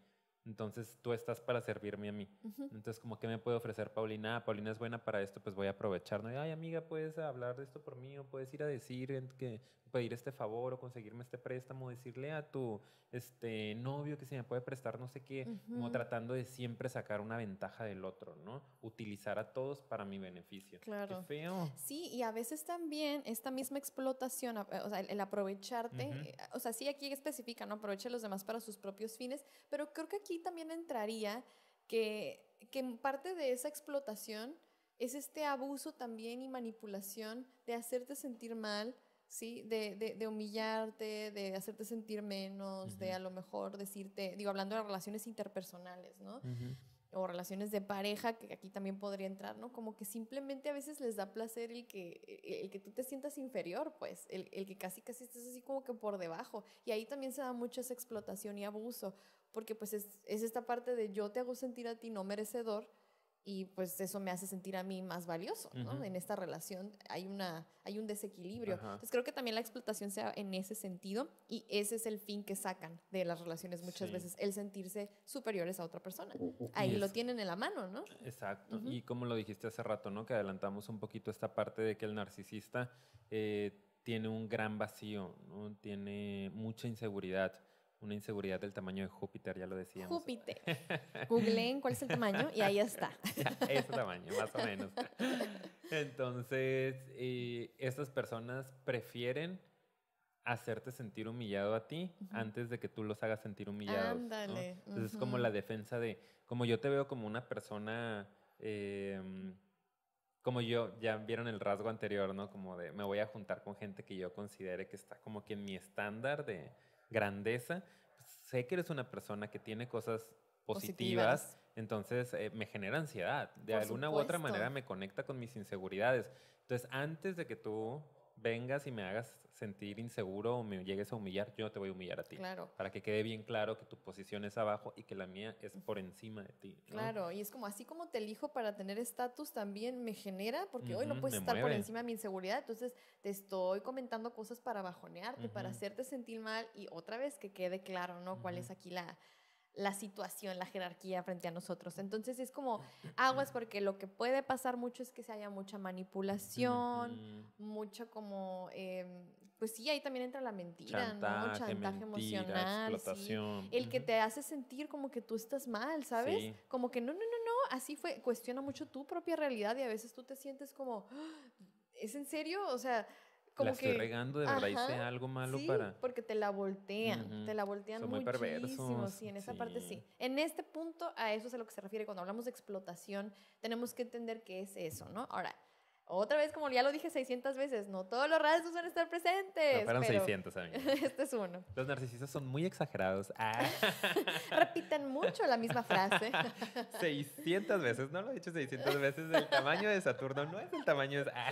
Entonces tú estás para servirme a mí. Uh-huh. Entonces, ¿cómo que me puede ofrecer Paulina? Ah, Paulina es buena para esto, pues voy a aprovechar. ¿No? Ay, amiga, puedes hablar de esto por mí o puedes ir a decir que pedir este favor o conseguirme este préstamo, decirle a tu este, novio que se me puede prestar no sé qué, uh-huh. como tratando de siempre sacar una ventaja del otro, ¿no? Utilizar a todos para mi beneficio. Claro. Qué feo. Sí, y a veces también esta misma explotación, o sea, el aprovecharte, uh-huh. o sea, sí aquí especifica, ¿no? Aprovecha a los demás para sus propios fines, pero creo que aquí también entraría que, que parte de esa explotación es este abuso también y manipulación de hacerte sentir mal, ¿sí? De, de, de humillarte, de hacerte sentir menos, uh-huh. de a lo mejor decirte, digo, hablando de relaciones interpersonales, ¿no? Uh-huh. O relaciones de pareja, que aquí también podría entrar, ¿no? Como que simplemente a veces les da placer el que, el, el que tú te sientas inferior, pues, el, el que casi casi estés así como que por debajo. Y ahí también se da mucho esa explotación y abuso, porque pues es, es esta parte de yo te hago sentir a ti no merecedor y pues eso me hace sentir a mí más valioso, ¿no? Uh-huh. En esta relación hay, una, hay un desequilibrio. Ajá. Entonces creo que también la explotación sea en ese sentido, y ese es el fin que sacan de las relaciones muchas sí. veces, el sentirse superiores a otra persona. Uh-huh. Ahí lo tienen en la mano, ¿no? Exacto. Uh-huh. Y como lo dijiste hace rato, ¿no? Que adelantamos un poquito esta parte de que el narcisista eh, tiene un gran vacío, ¿no? Tiene mucha inseguridad. Una inseguridad del tamaño de Júpiter, ya lo decíamos. Júpiter. Googleen cuál es el tamaño y ahí está. Ese tamaño, más o menos. Entonces, eh, estas personas prefieren hacerte sentir humillado a ti uh-huh. antes de que tú los hagas sentir humillados. Ándale. ¿No? Entonces, uh-huh. es como la defensa de... Como yo te veo como una persona... Eh, como yo, ya vieron el rasgo anterior, ¿no? Como de, me voy a juntar con gente que yo considere que está como que en mi estándar de... grandeza, sé que eres una persona que tiene cosas positivas, positivas. entonces eh, me genera ansiedad. De Por alguna supuesto. u otra manera me conecta con mis inseguridades. Entonces, antes de que tú vengas y me hagas sentir inseguro o me llegues a humillar, yo te voy a humillar a ti. Claro. Para que quede bien claro que tu posición es abajo y que la mía es por encima de ti, ¿no? Claro, y es como, así como te elijo para tener estatus, también me genera, porque hoy uh-huh, no puedes estar mueve. por encima de mi inseguridad, entonces te estoy comentando cosas para bajonearte, uh-huh. para hacerte sentir mal, y otra vez que quede claro, ¿no? Uh-huh. Cuál es aquí la... la situación, la jerarquía frente a nosotros. Entonces es como aguas, porque lo que puede pasar mucho es que se haya mucha manipulación, mm-hmm. mucho como, eh, pues sí, ahí también entra la mentira, chantaje, ¿no? Chantaje mentira, emocional, explotación. Sí. El que te hace sentir como que tú estás mal, ¿sabes? Sí. Como que no, no, no, no, así fue, cuestiona mucho tu propia realidad, y a veces tú te sientes como, ¿es en serio? O sea... Como la que, estoy regando, de verdad hice algo malo sí, para... porque te la voltean, uh-huh. te la voltean muy muchísimo. Sí, en esa sí. parte sí. En este punto, a eso es a lo que se refiere. Cuando hablamos de explotación, tenemos que entender qué es eso, ¿no? Ahora, otra vez, como ya lo dije seiscientas veces, no todos los rasgos van a estar presentes. No, fueron pero... seiscientos, amigos. Este es uno. Los narcisistas son muy exagerados. Ah. Repiten mucho la misma frase. seiscientas veces, no lo he dicho seiscientas veces. El tamaño de Saturno no es el tamaño de... Ah.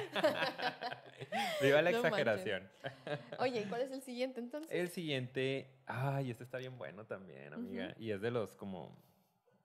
Viva la no exageración. Manches. Oye, ¿y cuál es el siguiente entonces? El siguiente... Ay, este está bien bueno también, amiga. Uh-huh. Y es de los como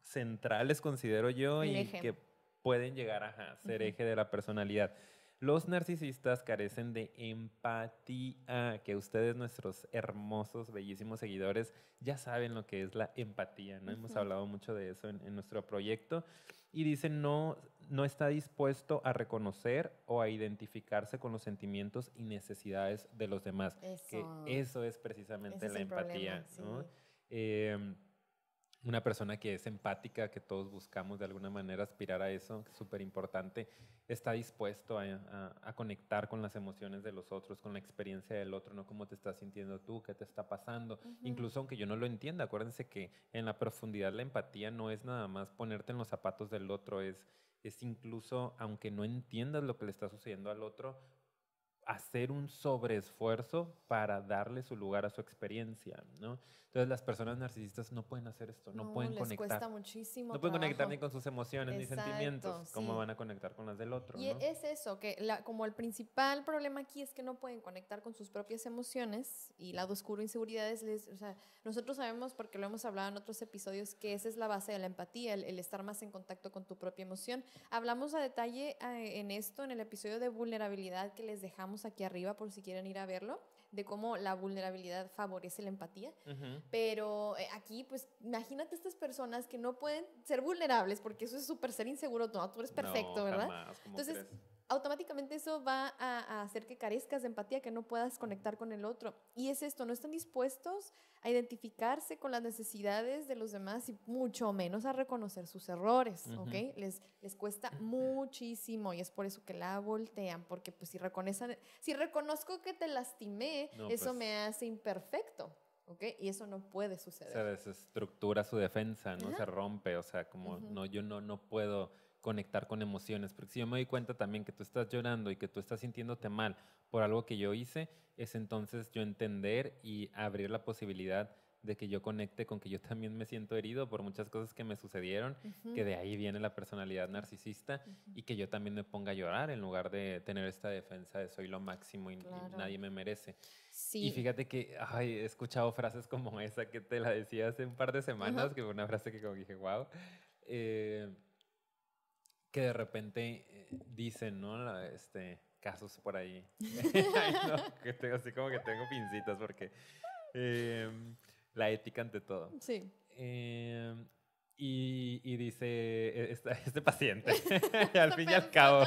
centrales, considero yo, el y eje. que... pueden llegar a ser eje de la personalidad. Los narcisistas carecen de empatía, que ustedes, nuestros hermosos, bellísimos seguidores, ya saben lo que es la empatía, ¿no? Uh-huh. Hemos hablado mucho de eso en, en nuestro proyecto. Y dicen, no, no está dispuesto a reconocer o a identificarse con los sentimientos y necesidades de los demás. Eso, que eso es precisamente la empatía, ¿no? Sí. Eh, Una persona que es empática, que todos buscamos de alguna manera aspirar a eso, súper importante, está dispuesto a, a, a conectar con las emociones de los otros, con la experiencia del otro, ¿no? Cómo te estás sintiendo tú, qué te está pasando. Uh-huh. Incluso aunque yo no lo entienda, acuérdense que en la profundidad la empatía no es nada más ponerte en los zapatos del otro, es, es incluso, aunque no entiendas lo que le está sucediendo al otro, hacer un sobreesfuerzo para darle su lugar a su experiencia, ¿no? Entonces, las personas narcisistas no pueden hacer esto, no, no pueden les conectar. Cuesta muchísimo No trabajo. pueden conectar ni con sus emociones, Exacto, ni sentimientos. Sí. ¿Cómo van a conectar con las del otro? Y ¿no? es eso, que la, como el principal problema aquí es que no pueden conectar con sus propias emociones, y lado oscuro, inseguridades, les, o sea, nosotros sabemos, porque lo hemos hablado en otros episodios, que esa es la base de la empatía, el, el estar más en contacto con tu propia emoción. Hablamos a detalle en esto, en el episodio de vulnerabilidad que les dejamos aquí arriba por si quieren ir a verlo, de cómo la vulnerabilidad favorece la empatía. Uh-huh. Pero aquí, pues, imagínate estas personas que no pueden ser vulnerables, porque eso es súper ser inseguro. No, tú eres perfecto, no, ¿verdad? Jamás. Entonces, ¿crees? Automáticamente eso va a, a hacer que carezcas de empatía, que no puedas conectar con el otro. Y es esto, no están dispuestos a identificarse con las necesidades de los demás y mucho menos a reconocer sus errores, uh-huh. ¿ok? Les, les cuesta muchísimo, y es por eso que la voltean, porque pues si, si reconozco que te lastimé, no, eso pues, me hace imperfecto, ¿ok? Y eso no puede suceder. Se desestructura su defensa, ¿no? Ajá. Se rompe, o sea, como uh-huh. no, yo no, no puedo... conectar con emociones, porque si yo me doy cuenta también que tú estás llorando y que tú estás sintiéndote mal por algo que yo hice, es entonces yo entender y abrir la posibilidad de que yo conecte con que yo también me siento herido por muchas cosas que me sucedieron, uh-huh. que de ahí viene la personalidad narcisista, uh-huh. y que yo también me ponga a llorar en lugar de tener esta defensa de soy lo máximo y, claro. y nadie me merece. Sí. Y fíjate que ay, he escuchado frases como esa que te la decía hace un par de semanas, uh-huh. que fue una frase que como dije, wow, eh, que de repente dicen, ¿no? Este, casos por ahí. Ay, no, que tengo, así como que tengo pincitas porque eh, la ética ante todo. Sí. Eh, y, y dice este, este paciente, al fin y al cabo,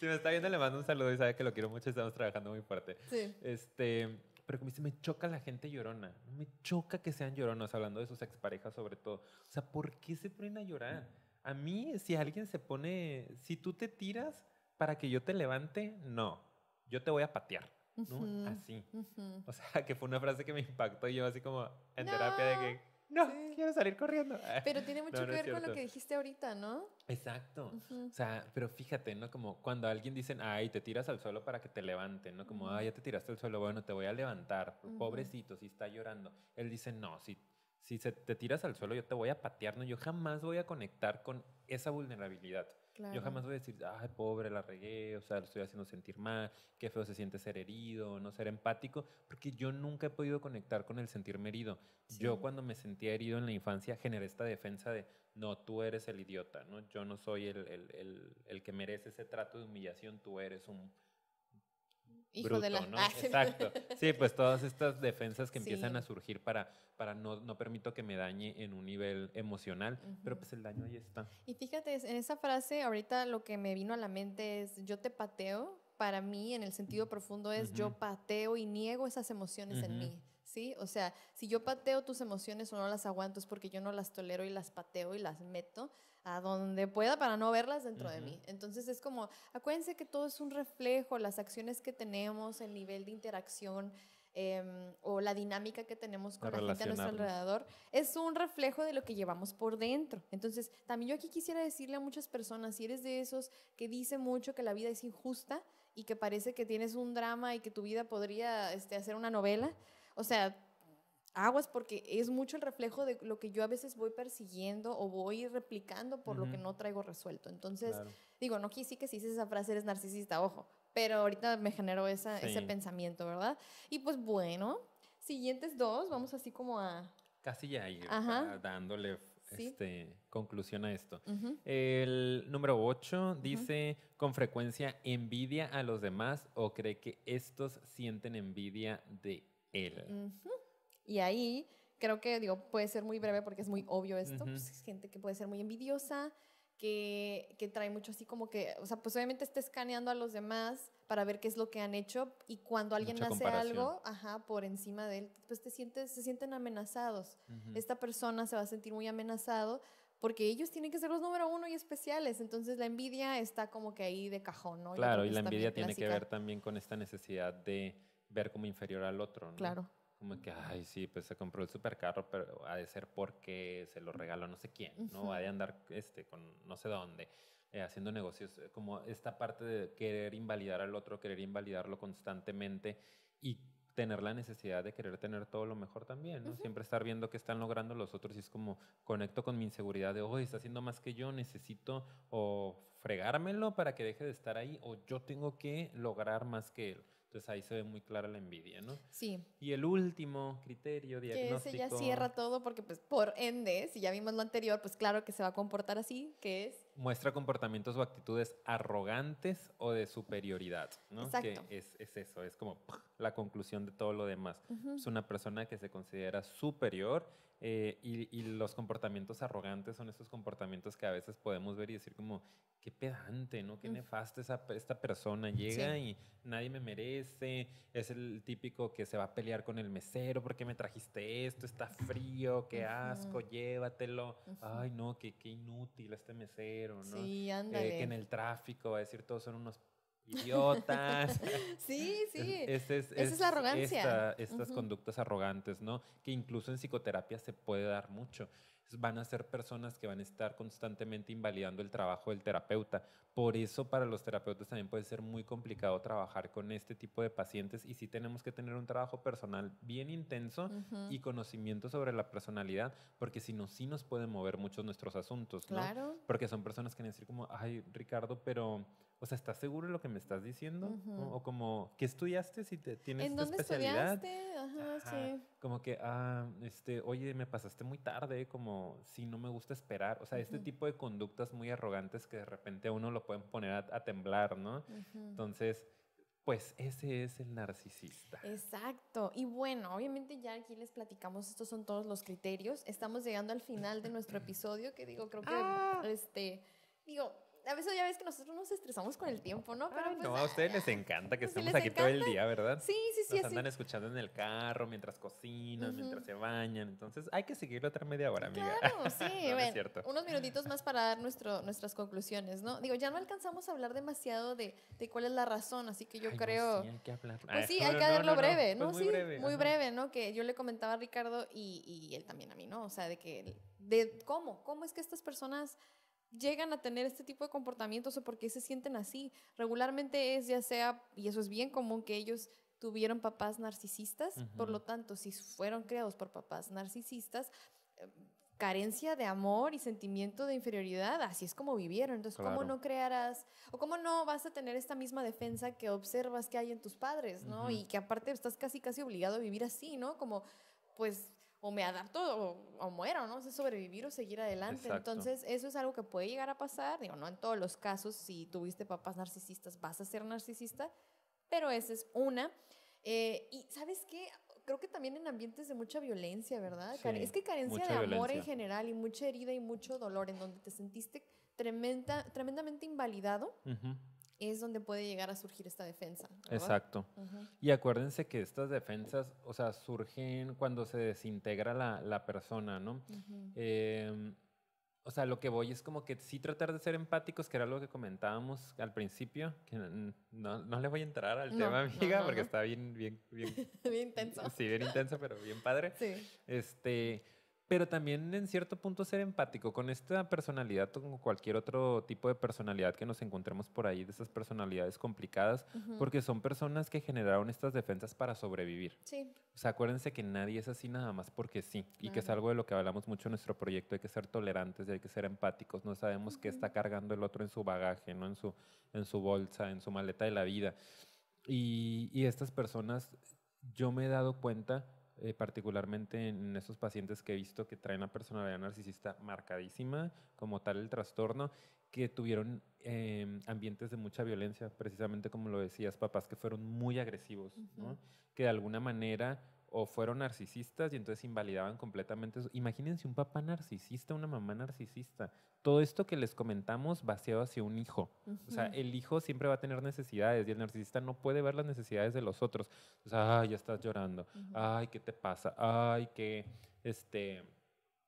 si me está viendo le mando un saludo y sabe que lo quiero mucho y estamos trabajando muy fuerte. Sí. Este... Pero como dice, me choca la gente llorona. Me choca que sean lloronos, hablando de sus exparejas sobre todo. O sea, ¿por qué se ponen a llorar? A mí, si alguien se pone... Si tú te tiras para que yo te levante, no. Yo te voy a patear, ¿no? Uh-huh. Así. Uh-huh. O sea, que fue una frase que me impactó y yo así como en no. terapia de que... No, sí. quiero salir corriendo. Pero tiene mucho no, que no ver con lo que dijiste ahorita, ¿no? Exacto. Uh-huh. O sea, pero fíjate, ¿no? Como cuando alguien dice, ay, te tiras al suelo para que te levanten, ¿no? Como, ay, ya te tiraste al suelo, bueno, te voy a levantar. Uh-huh. Pobrecito, si está llorando. Él dice, no, si, si se te tiras al suelo, yo te voy a patear, ¿no? Yo jamás voy a conectar con esa vulnerabilidad. Claro. Yo jamás voy a decir, ay, pobre, la regué, o sea, lo estoy haciendo sentir mal, qué feo se siente ser herido, no ser empático, porque yo nunca he podido conectar con el sentirme herido. Sí. Yo cuando me sentía herido en la infancia generé esta defensa de, no, tú eres el idiota, ¿no? Yo no soy el, el, el, el que merece ese trato de humillación, tú eres un hijo bruto, de la... ¿no? Exacto. Sí, pues todas estas defensas que empiezan sí. a surgir para, para no, no permito que me dañe en un nivel emocional, uh-huh. pero pues el daño ahí está. Y fíjate, en esa frase ahorita lo que me vino a la mente es yo te pateo, para mí en el sentido profundo es uh-huh. yo pateo y niego esas emociones uh-huh. en mí. ¿Sí? O sea, si yo pateo tus emociones o no las aguanto es porque yo no las tolero y las pateo y las meto a donde pueda para no verlas dentro uh-huh. de mí. Entonces es como, acuérdense que todo es un reflejo, las acciones que tenemos, el nivel de interacción eh, o la dinámica que tenemos con la gente a nuestro alrededor, es un reflejo de lo que llevamos por dentro. Entonces también yo aquí quisiera decirle a muchas personas, si eres de esos que dice mucho que la vida es injusta y que parece que tienes un drama y que tu vida podría este, hacer una novela, o sea, aguas porque es mucho el reflejo de lo que yo a veces voy persiguiendo o voy replicando por uh-huh. lo que no traigo resuelto. Entonces, claro. digo, no quise que si dices esa frase eres narcisista, ojo, pero ahorita me generó esa, sí. ese pensamiento, ¿verdad? Y pues bueno, siguientes dos, vamos así como a... Casi ya ahí, dándole ¿sí? este, conclusión a esto. Uh-huh. El número ocho uh-huh. dice, con frecuencia envidia a los demás o cree que estos sienten envidia de él. Uh-huh. Y ahí creo que digo, puede ser muy breve porque es muy obvio esto, uh-huh. pues, gente que puede ser muy envidiosa, que, que trae mucho así como que, o sea, pues obviamente está escaneando a los demás para ver qué es lo que han hecho y cuando alguien Mucha hace algo ajá, por encima de él, pues te sientes, se sienten amenazados. Uh-huh. Esta persona se va a sentir muy amenazado porque ellos tienen que ser los número uno y especiales. Entonces la envidia está como que ahí de cajón, ¿no? Claro, y la envidia tiene clásica. Que ver también con esta necesidad de ver como inferior al otro, ¿no? Claro. Como que, ay, sí, pues se compró el supercarro, pero ha de ser porque se lo regaló no sé quién, uh-huh. ¿no? Ha de andar este, con no sé dónde, eh, haciendo negocios. Como esta parte de querer invalidar al otro, querer invalidarlo constantemente y tener la necesidad de querer tener todo lo mejor también, ¿no? Uh-huh. Siempre estar viendo qué están logrando los otros y es como conecto con mi inseguridad de, oh, está haciendo más que yo, necesito o fregármelo para que deje de estar ahí o yo tengo que lograr más que él. Entonces ahí se ve muy clara la envidia, ¿no? Sí. Y el último criterio diagnóstico. Que ese ya cierra todo porque pues por ende, si ya vimos lo anterior, pues claro que se va a comportar así, que es... Muestra comportamientos o actitudes arrogantes o de superioridad, ¿no? Exacto. Que es, es eso, es como ¡puff!, la conclusión de todo lo demás. Uh-huh. Es una persona que se considera superior eh, y, y los comportamientos arrogantes son esos comportamientos que a veces podemos ver y decir como, qué pedante, ¿no? Qué uh-huh. nefasta esa, esta persona, llega sí. y nadie me merece, es el típico que se va a pelear con el mesero, ¿por qué me trajiste esto? Está frío, qué uh-huh. asco, llévatelo. Uh-huh. Ay, no, qué, qué inútil este mesero. ¿No? Sí, ándale. Eh, que en el tráfico va a decir todos son unos idiotas. Sí, sí. Es, es, es, Esa es la arrogancia. Esta, estas uh-huh. conductas arrogantes, ¿no? Que incluso en psicoterapia se puede dar mucho. Van a ser personas que van a estar constantemente invalidando el trabajo del terapeuta. Por eso para los terapeutas también puede ser muy complicado trabajar con este tipo de pacientes y sí tenemos que tener un trabajo personal bien intenso uh-huh. y conocimiento sobre la personalidad, porque si no, sí nos pueden mover muchos nuestros asuntos, ¿no? Claro. Porque son personas que van a decir como, ay, Ricardo, pero... O sea, ¿estás seguro de lo que me estás diciendo? Uh-huh. ¿No? O como, ¿qué estudiaste si te, tienes ¿En esta dónde especialidad? ¿En dónde estudiaste? Ajá, Ajá, sí. Como que, ah, este, oye, me pasaste muy tarde, como... como si no me gusta esperar. O sea, uh-huh. este tipo de conductas muy arrogantes que de repente a uno lo pueden poner a, a temblar, ¿no? Uh-huh. Entonces, pues ese es el narcisista. Exacto. Y bueno, obviamente ya aquí les platicamos, estos son todos los criterios. Estamos llegando al final de nuestro episodio, que digo, creo que, ah. este, digo... A veces ya ves que nosotros nos estresamos con el tiempo, ¿no? Pero Ay, pues, no, a ustedes les encanta que pues estemos aquí encanta. todo el día, ¿verdad? Sí, sí, sí. Nos andan sí. escuchando en el carro, mientras cocinan, uh-huh. mientras se bañan. Entonces, hay que seguirlo otra media hora, amiga. Claro, sí. no, bueno, es cierto. Unos minutitos más para dar nuestro, nuestras conclusiones, ¿no? Digo, ya no alcanzamos a hablar demasiado de, de cuál es la razón, así que yo Ay, creo... No, sí, hay que hablar. Pues sí, hay no, que hacerlo no, no, breve, ¿no? Pues muy sí, breve, muy ajá. breve, ¿no? Que yo le comentaba a Ricardo y, y él también a mí, ¿no? O sea, de que... de ¿Cómo? ¿Cómo es que estas personas... llegan a tener este tipo de comportamientos o por qué se sienten así? Regularmente es ya sea, y eso es bien común, que ellos tuvieron papás narcisistas, uh-huh. por lo tanto, si fueron creados por papás narcisistas, eh, carencia de amor y sentimiento de inferioridad, así es como vivieron. Entonces, claro. ¿cómo no crearás o cómo no vas a tener esta misma defensa que observas que hay en tus padres, ¿no? Uh-huh. Y que aparte estás casi casi obligado a vivir así, ¿no? Como, pues... o me adapto o, o muero, ¿no? O sea, sobrevivir o seguir adelante. Exacto. Entonces, eso es algo que puede llegar a pasar. Digo, no en todos los casos, si tuviste papás narcisistas, vas a ser narcisista, pero esa es una. Eh, y, ¿sabes qué? Creo que también en ambientes de mucha violencia, ¿verdad? Sí, es que carencia de amor violencia. en general, y mucha herida y mucho dolor, en donde te sentiste tremenda, tremendamente invalidado, uh-huh. es donde puede llegar a surgir esta defensa, ¿verdad? Exacto. Uh-huh. Y acuérdense que estas defensas, o sea, surgen cuando se desintegra la, la persona, ¿no? Uh-huh. eh, o sea, lo que voy es como que sí tratar de ser empáticos, que era lo que comentábamos al principio, que no, no le voy a entrar al no, tema, amiga, no, no, porque no. está bien... Bien, bien, bien intenso. Sí, bien intenso, pero bien padre. Sí. Este... Pero también en cierto punto ser empático con esta personalidad o con cualquier otro tipo de personalidad que nos encontremos por ahí, de esas personalidades complicadas, uh-huh. porque son personas que generaron estas defensas para sobrevivir. Sí. O sea, acuérdense que nadie es así nada más porque sí, claro. y que es algo de lo que hablamos mucho en nuestro proyecto, hay que ser tolerantes y hay que ser empáticos, no sabemos uh-huh. qué está cargando el otro en su bagaje, ¿no? en su, en su bolsa, en su maleta de la vida. Y, y estas personas, yo me he dado cuenta... Eh, particularmente en esos pacientes que he visto que traen la personalidad narcisista marcadísima, como tal el trastorno, que tuvieron eh, ambientes de mucha violencia, precisamente como lo decías, papás que fueron muy agresivos, uh-huh. ¿no? que de alguna manera o fueron narcisistas y entonces invalidaban completamente eso. Imagínense un papá narcisista, una mamá narcisista. Todo esto que les comentamos vaciado hacia un hijo. Uh-huh. O sea, el hijo siempre va a tener necesidades y el narcisista no puede ver las necesidades de los otros. O sea, ay, ya estás llorando. Uh-huh. Ay, ¿qué te pasa? Ay, qué este,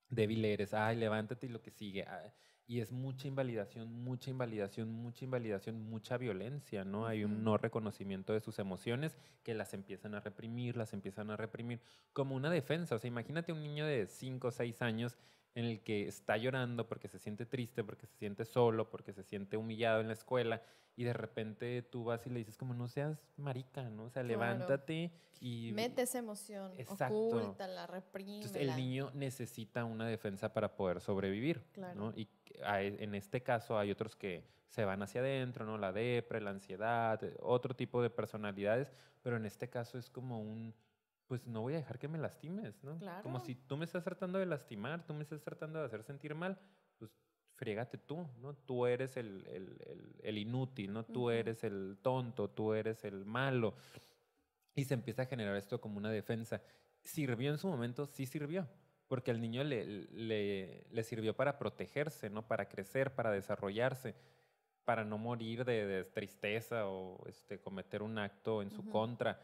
débil eres. Ay, levántate y lo que sigue. Ay. Y es mucha invalidación, mucha invalidación, mucha invalidación, mucha violencia, ¿no? Hay un no reconocimiento de sus emociones que las empiezan a reprimir, las empiezan a reprimir como una defensa. O sea, imagínate un niño de cinco o seis años en el que está llorando porque se siente triste, porque se siente solo, porque se siente humillado en la escuela y de repente tú vas y le dices como no seas marica, ¿no? O sea, claro. levántate y... mete esa emoción, ocúltala, reprímela. Entonces el niño necesita una defensa para poder sobrevivir, claro. ¿no? Y hay, en este caso hay otros que se van hacia adentro, ¿no? La depre, la ansiedad, otro tipo de personalidades, pero en este caso es como un... pues no voy a dejar que me lastimes, ¿no? Claro. Como si tú me estás tratando de lastimar, tú me estás tratando de hacer sentir mal, pues friégate tú, ¿no? Tú eres el, el, el, el inútil, ¿no? Uh-huh. Tú eres el tonto, tú eres el malo. Y se empieza a generar esto como una defensa. ¿Sirvió en su momento? Sí sirvió. Porque al niño le, le, le sirvió para protegerse, ¿no? Para crecer, para desarrollarse, para no morir de, de tristeza o este, cometer un acto en su uh-huh. contra.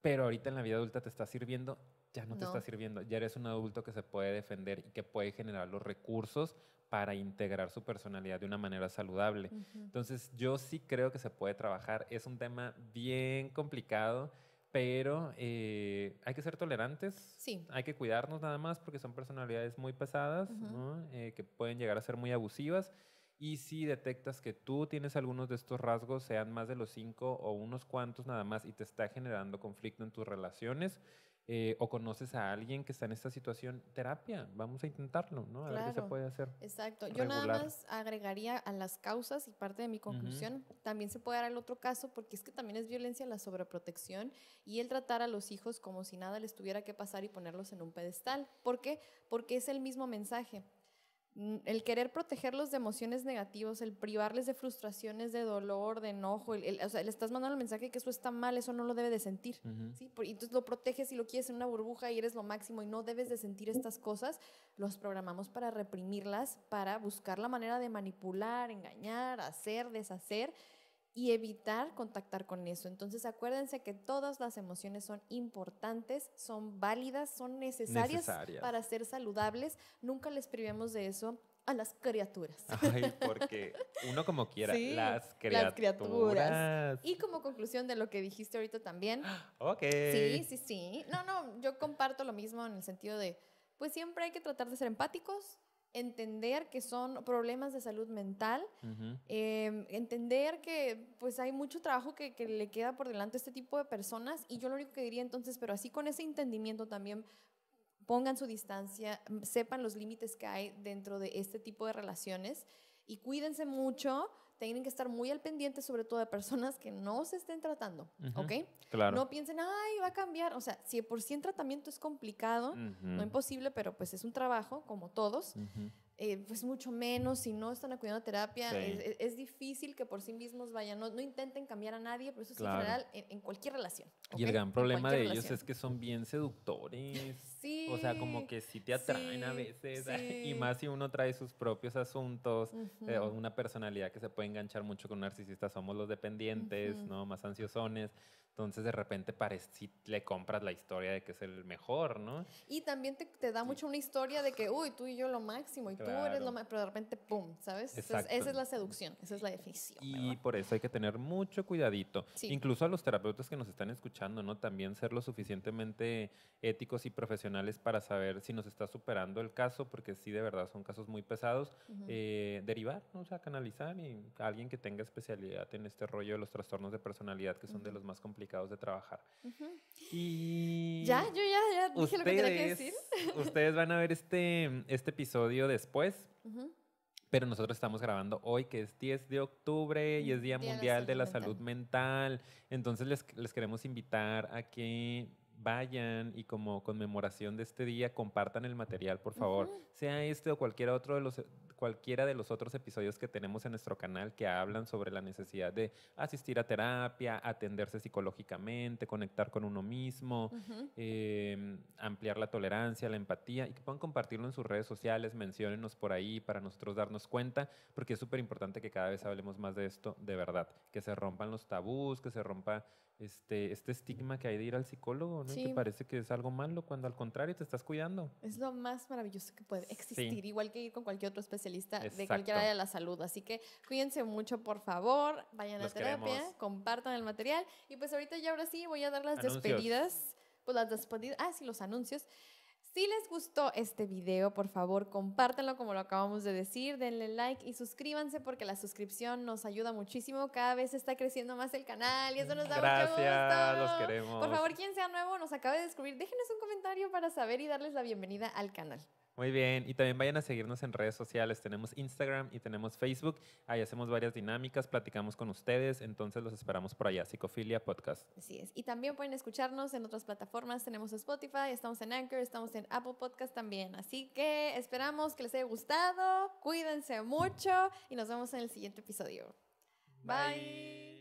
Pero ahorita en la vida adulta te está sirviendo, ya no te no. está sirviendo. Ya eres un adulto que se puede defender y que puede generar los recursos para integrar su personalidad de una manera saludable. Uh-huh. Entonces, yo sí creo que se puede trabajar. Es un tema bien complicado, pero eh, hay que ser tolerantes. Sí. Hay que cuidarnos nada más porque son personalidades muy pesadas, uh-huh. ¿no? eh, que pueden llegar a ser muy abusivas. Y si detectas que tú tienes algunos de estos rasgos, sean más de los cinco o unos cuantos nada más, y te está generando conflicto en tus relaciones, eh, o conoces a alguien que está en esta situación, terapia, vamos a intentarlo, ¿no? A claro, ver qué se puede hacer. Exacto. Regular. Yo nada más agregaría a las causas y parte de mi conclusión, uh-huh. también se puede dar el otro caso, porque es que también es violencia la sobreprotección y el tratar a los hijos como si nada les tuviera que pasar y ponerlos en un pedestal. ¿Por qué? Porque es el mismo mensaje. El querer protegerlos de emociones negativas, el privarles de frustraciones, de dolor, de enojo, el, el, o sea, le estás mandando el mensaje que eso está mal, eso no lo debe de sentir, uh-huh. ¿sí? Por, y entonces lo proteges y lo quieres en una burbuja y eres lo máximo y no debes de sentir estas cosas. Los programamos para reprimirlas, para buscar la manera de manipular, engañar, hacer, deshacer y evitar contactar con eso. Entonces acuérdense que todas las emociones son importantes, son válidas, son necesarias, necesarias. Para ser saludables. Nunca les privemos de eso a las criaturas. Ay, porque uno como quiera, sí, las criaturas. Las criaturas. Y como conclusión de lo que dijiste ahorita también. Ok. Sí, sí, sí. No, no, yo comparto lo mismo en el sentido de, pues siempre hay que tratar de ser empáticos, entender que son problemas de salud mental, uh-huh. eh, entender que pues hay mucho trabajo que, que le queda por delante a este tipo de personas, y yo lo único que diría entonces, pero así con ese entendimiento también pongan su distancia, sepan los límites que hay dentro de este tipo de relaciones y cuídense mucho. Tienen que estar muy al pendiente, sobre todo de personas que no se estén tratando, uh-huh. ¿ok? Claro. No piensen, ay, va a cambiar. O sea, si por cien tratamiento es complicado, uh-huh. no imposible, pero pues es un trabajo, como todos, uh-huh. eh, pues mucho menos si no están acudiendo a terapia. Sí. Es, es, es difícil que por sí mismos vayan. No, no intenten cambiar a nadie, pero eso claro. es en general en, en cualquier relación. ¿Okay? Y el gran problema de relación. Ellos es que son bien seductores. Sí. O sea, como que sí te atraen sí, a veces. Sí. Y más si uno trae sus propios asuntos, uh-huh. eh, o una personalidad que se puede enganchar mucho con un narcisista, somos los dependientes, uh-huh. ¿no? Más ansiosones. Entonces, de repente, parece, si le compras la historia de que es el mejor, ¿no? Y también te, te da sí. mucho una historia de que, uy, tú y yo lo máximo, y claro. tú eres lo máximo, pero de repente, pum, ¿sabes? Entonces, esa es la seducción, esa es la definición. Y ¿verdad? Por eso hay que tener mucho cuidadito. Sí. Incluso a los terapeutas que nos están escuchando, ¿no? También ser lo suficientemente éticos y profesionales para saber si nos está superando el caso, porque sí, de verdad, son casos muy pesados. Uh-huh. eh, derivar, ¿no? O sea, canalizar, y alguien que tenga especialidad en este rollo de los trastornos de personalidad, que son uh-huh. de los más complicados de trabajar. Uh-huh. Y ya, yo ya, ya dije ustedes, lo que tenía que decir. Ustedes van a ver este, este episodio después, uh-huh. pero nosotros estamos grabando hoy, que es diez de octubre, y es Día, Día Mundial de la Salud Mental. Entonces les, les queremos invitar a que vayan y como conmemoración de este día compartan el material, por favor, uh-huh. sea este o cualquier otro de los, cualquiera de los otros episodios que tenemos en nuestro canal que hablan sobre la necesidad de asistir a terapia, atenderse psicológicamente, conectar con uno mismo, uh-huh. eh, ampliar la tolerancia, la empatía, y que puedan compartirlo en sus redes sociales, menciónenos por ahí para nosotros darnos cuenta, porque es súper importante que cada vez hablemos más de esto, de verdad, que se rompan los tabús, que se rompa este, este estigma que hay de ir al psicólogo, ¿no? Sí. Te parece que es algo malo cuando al contrario te estás cuidando. Es lo más maravilloso que puede existir, sí. igual que ir con cualquier otro especialista. Exacto. De cualquier área de la salud. Así que cuídense mucho, por favor, vayan Los a terapia, queremos. Compartan el material, y pues ahorita ya ahora sí voy a dar las anuncios. despedidas, pues las despedidas, ah sí, los anuncios. Si les gustó este video, por favor, compártanlo como lo acabamos de decir, denle like y suscríbanse, porque la suscripción nos ayuda muchísimo. Cada vez está creciendo más el canal y eso nos da Gracias, mucho gusto. Gracias, los queremos. Por favor, quien sea nuevo, nos acabe de descubrir, déjenos un comentario para saber y darles la bienvenida al canal. Muy bien, y también vayan a seguirnos en redes sociales, tenemos Instagram y tenemos Facebook, ahí hacemos varias dinámicas, platicamos con ustedes, entonces los esperamos por allá, Psicofilia Podcast. Así es, y también pueden escucharnos en otras plataformas, tenemos Spotify, estamos en Anchor, estamos en Apple Podcast también, así que esperamos que les haya gustado, cuídense mucho y nos vemos en el siguiente episodio. Bye. Bye.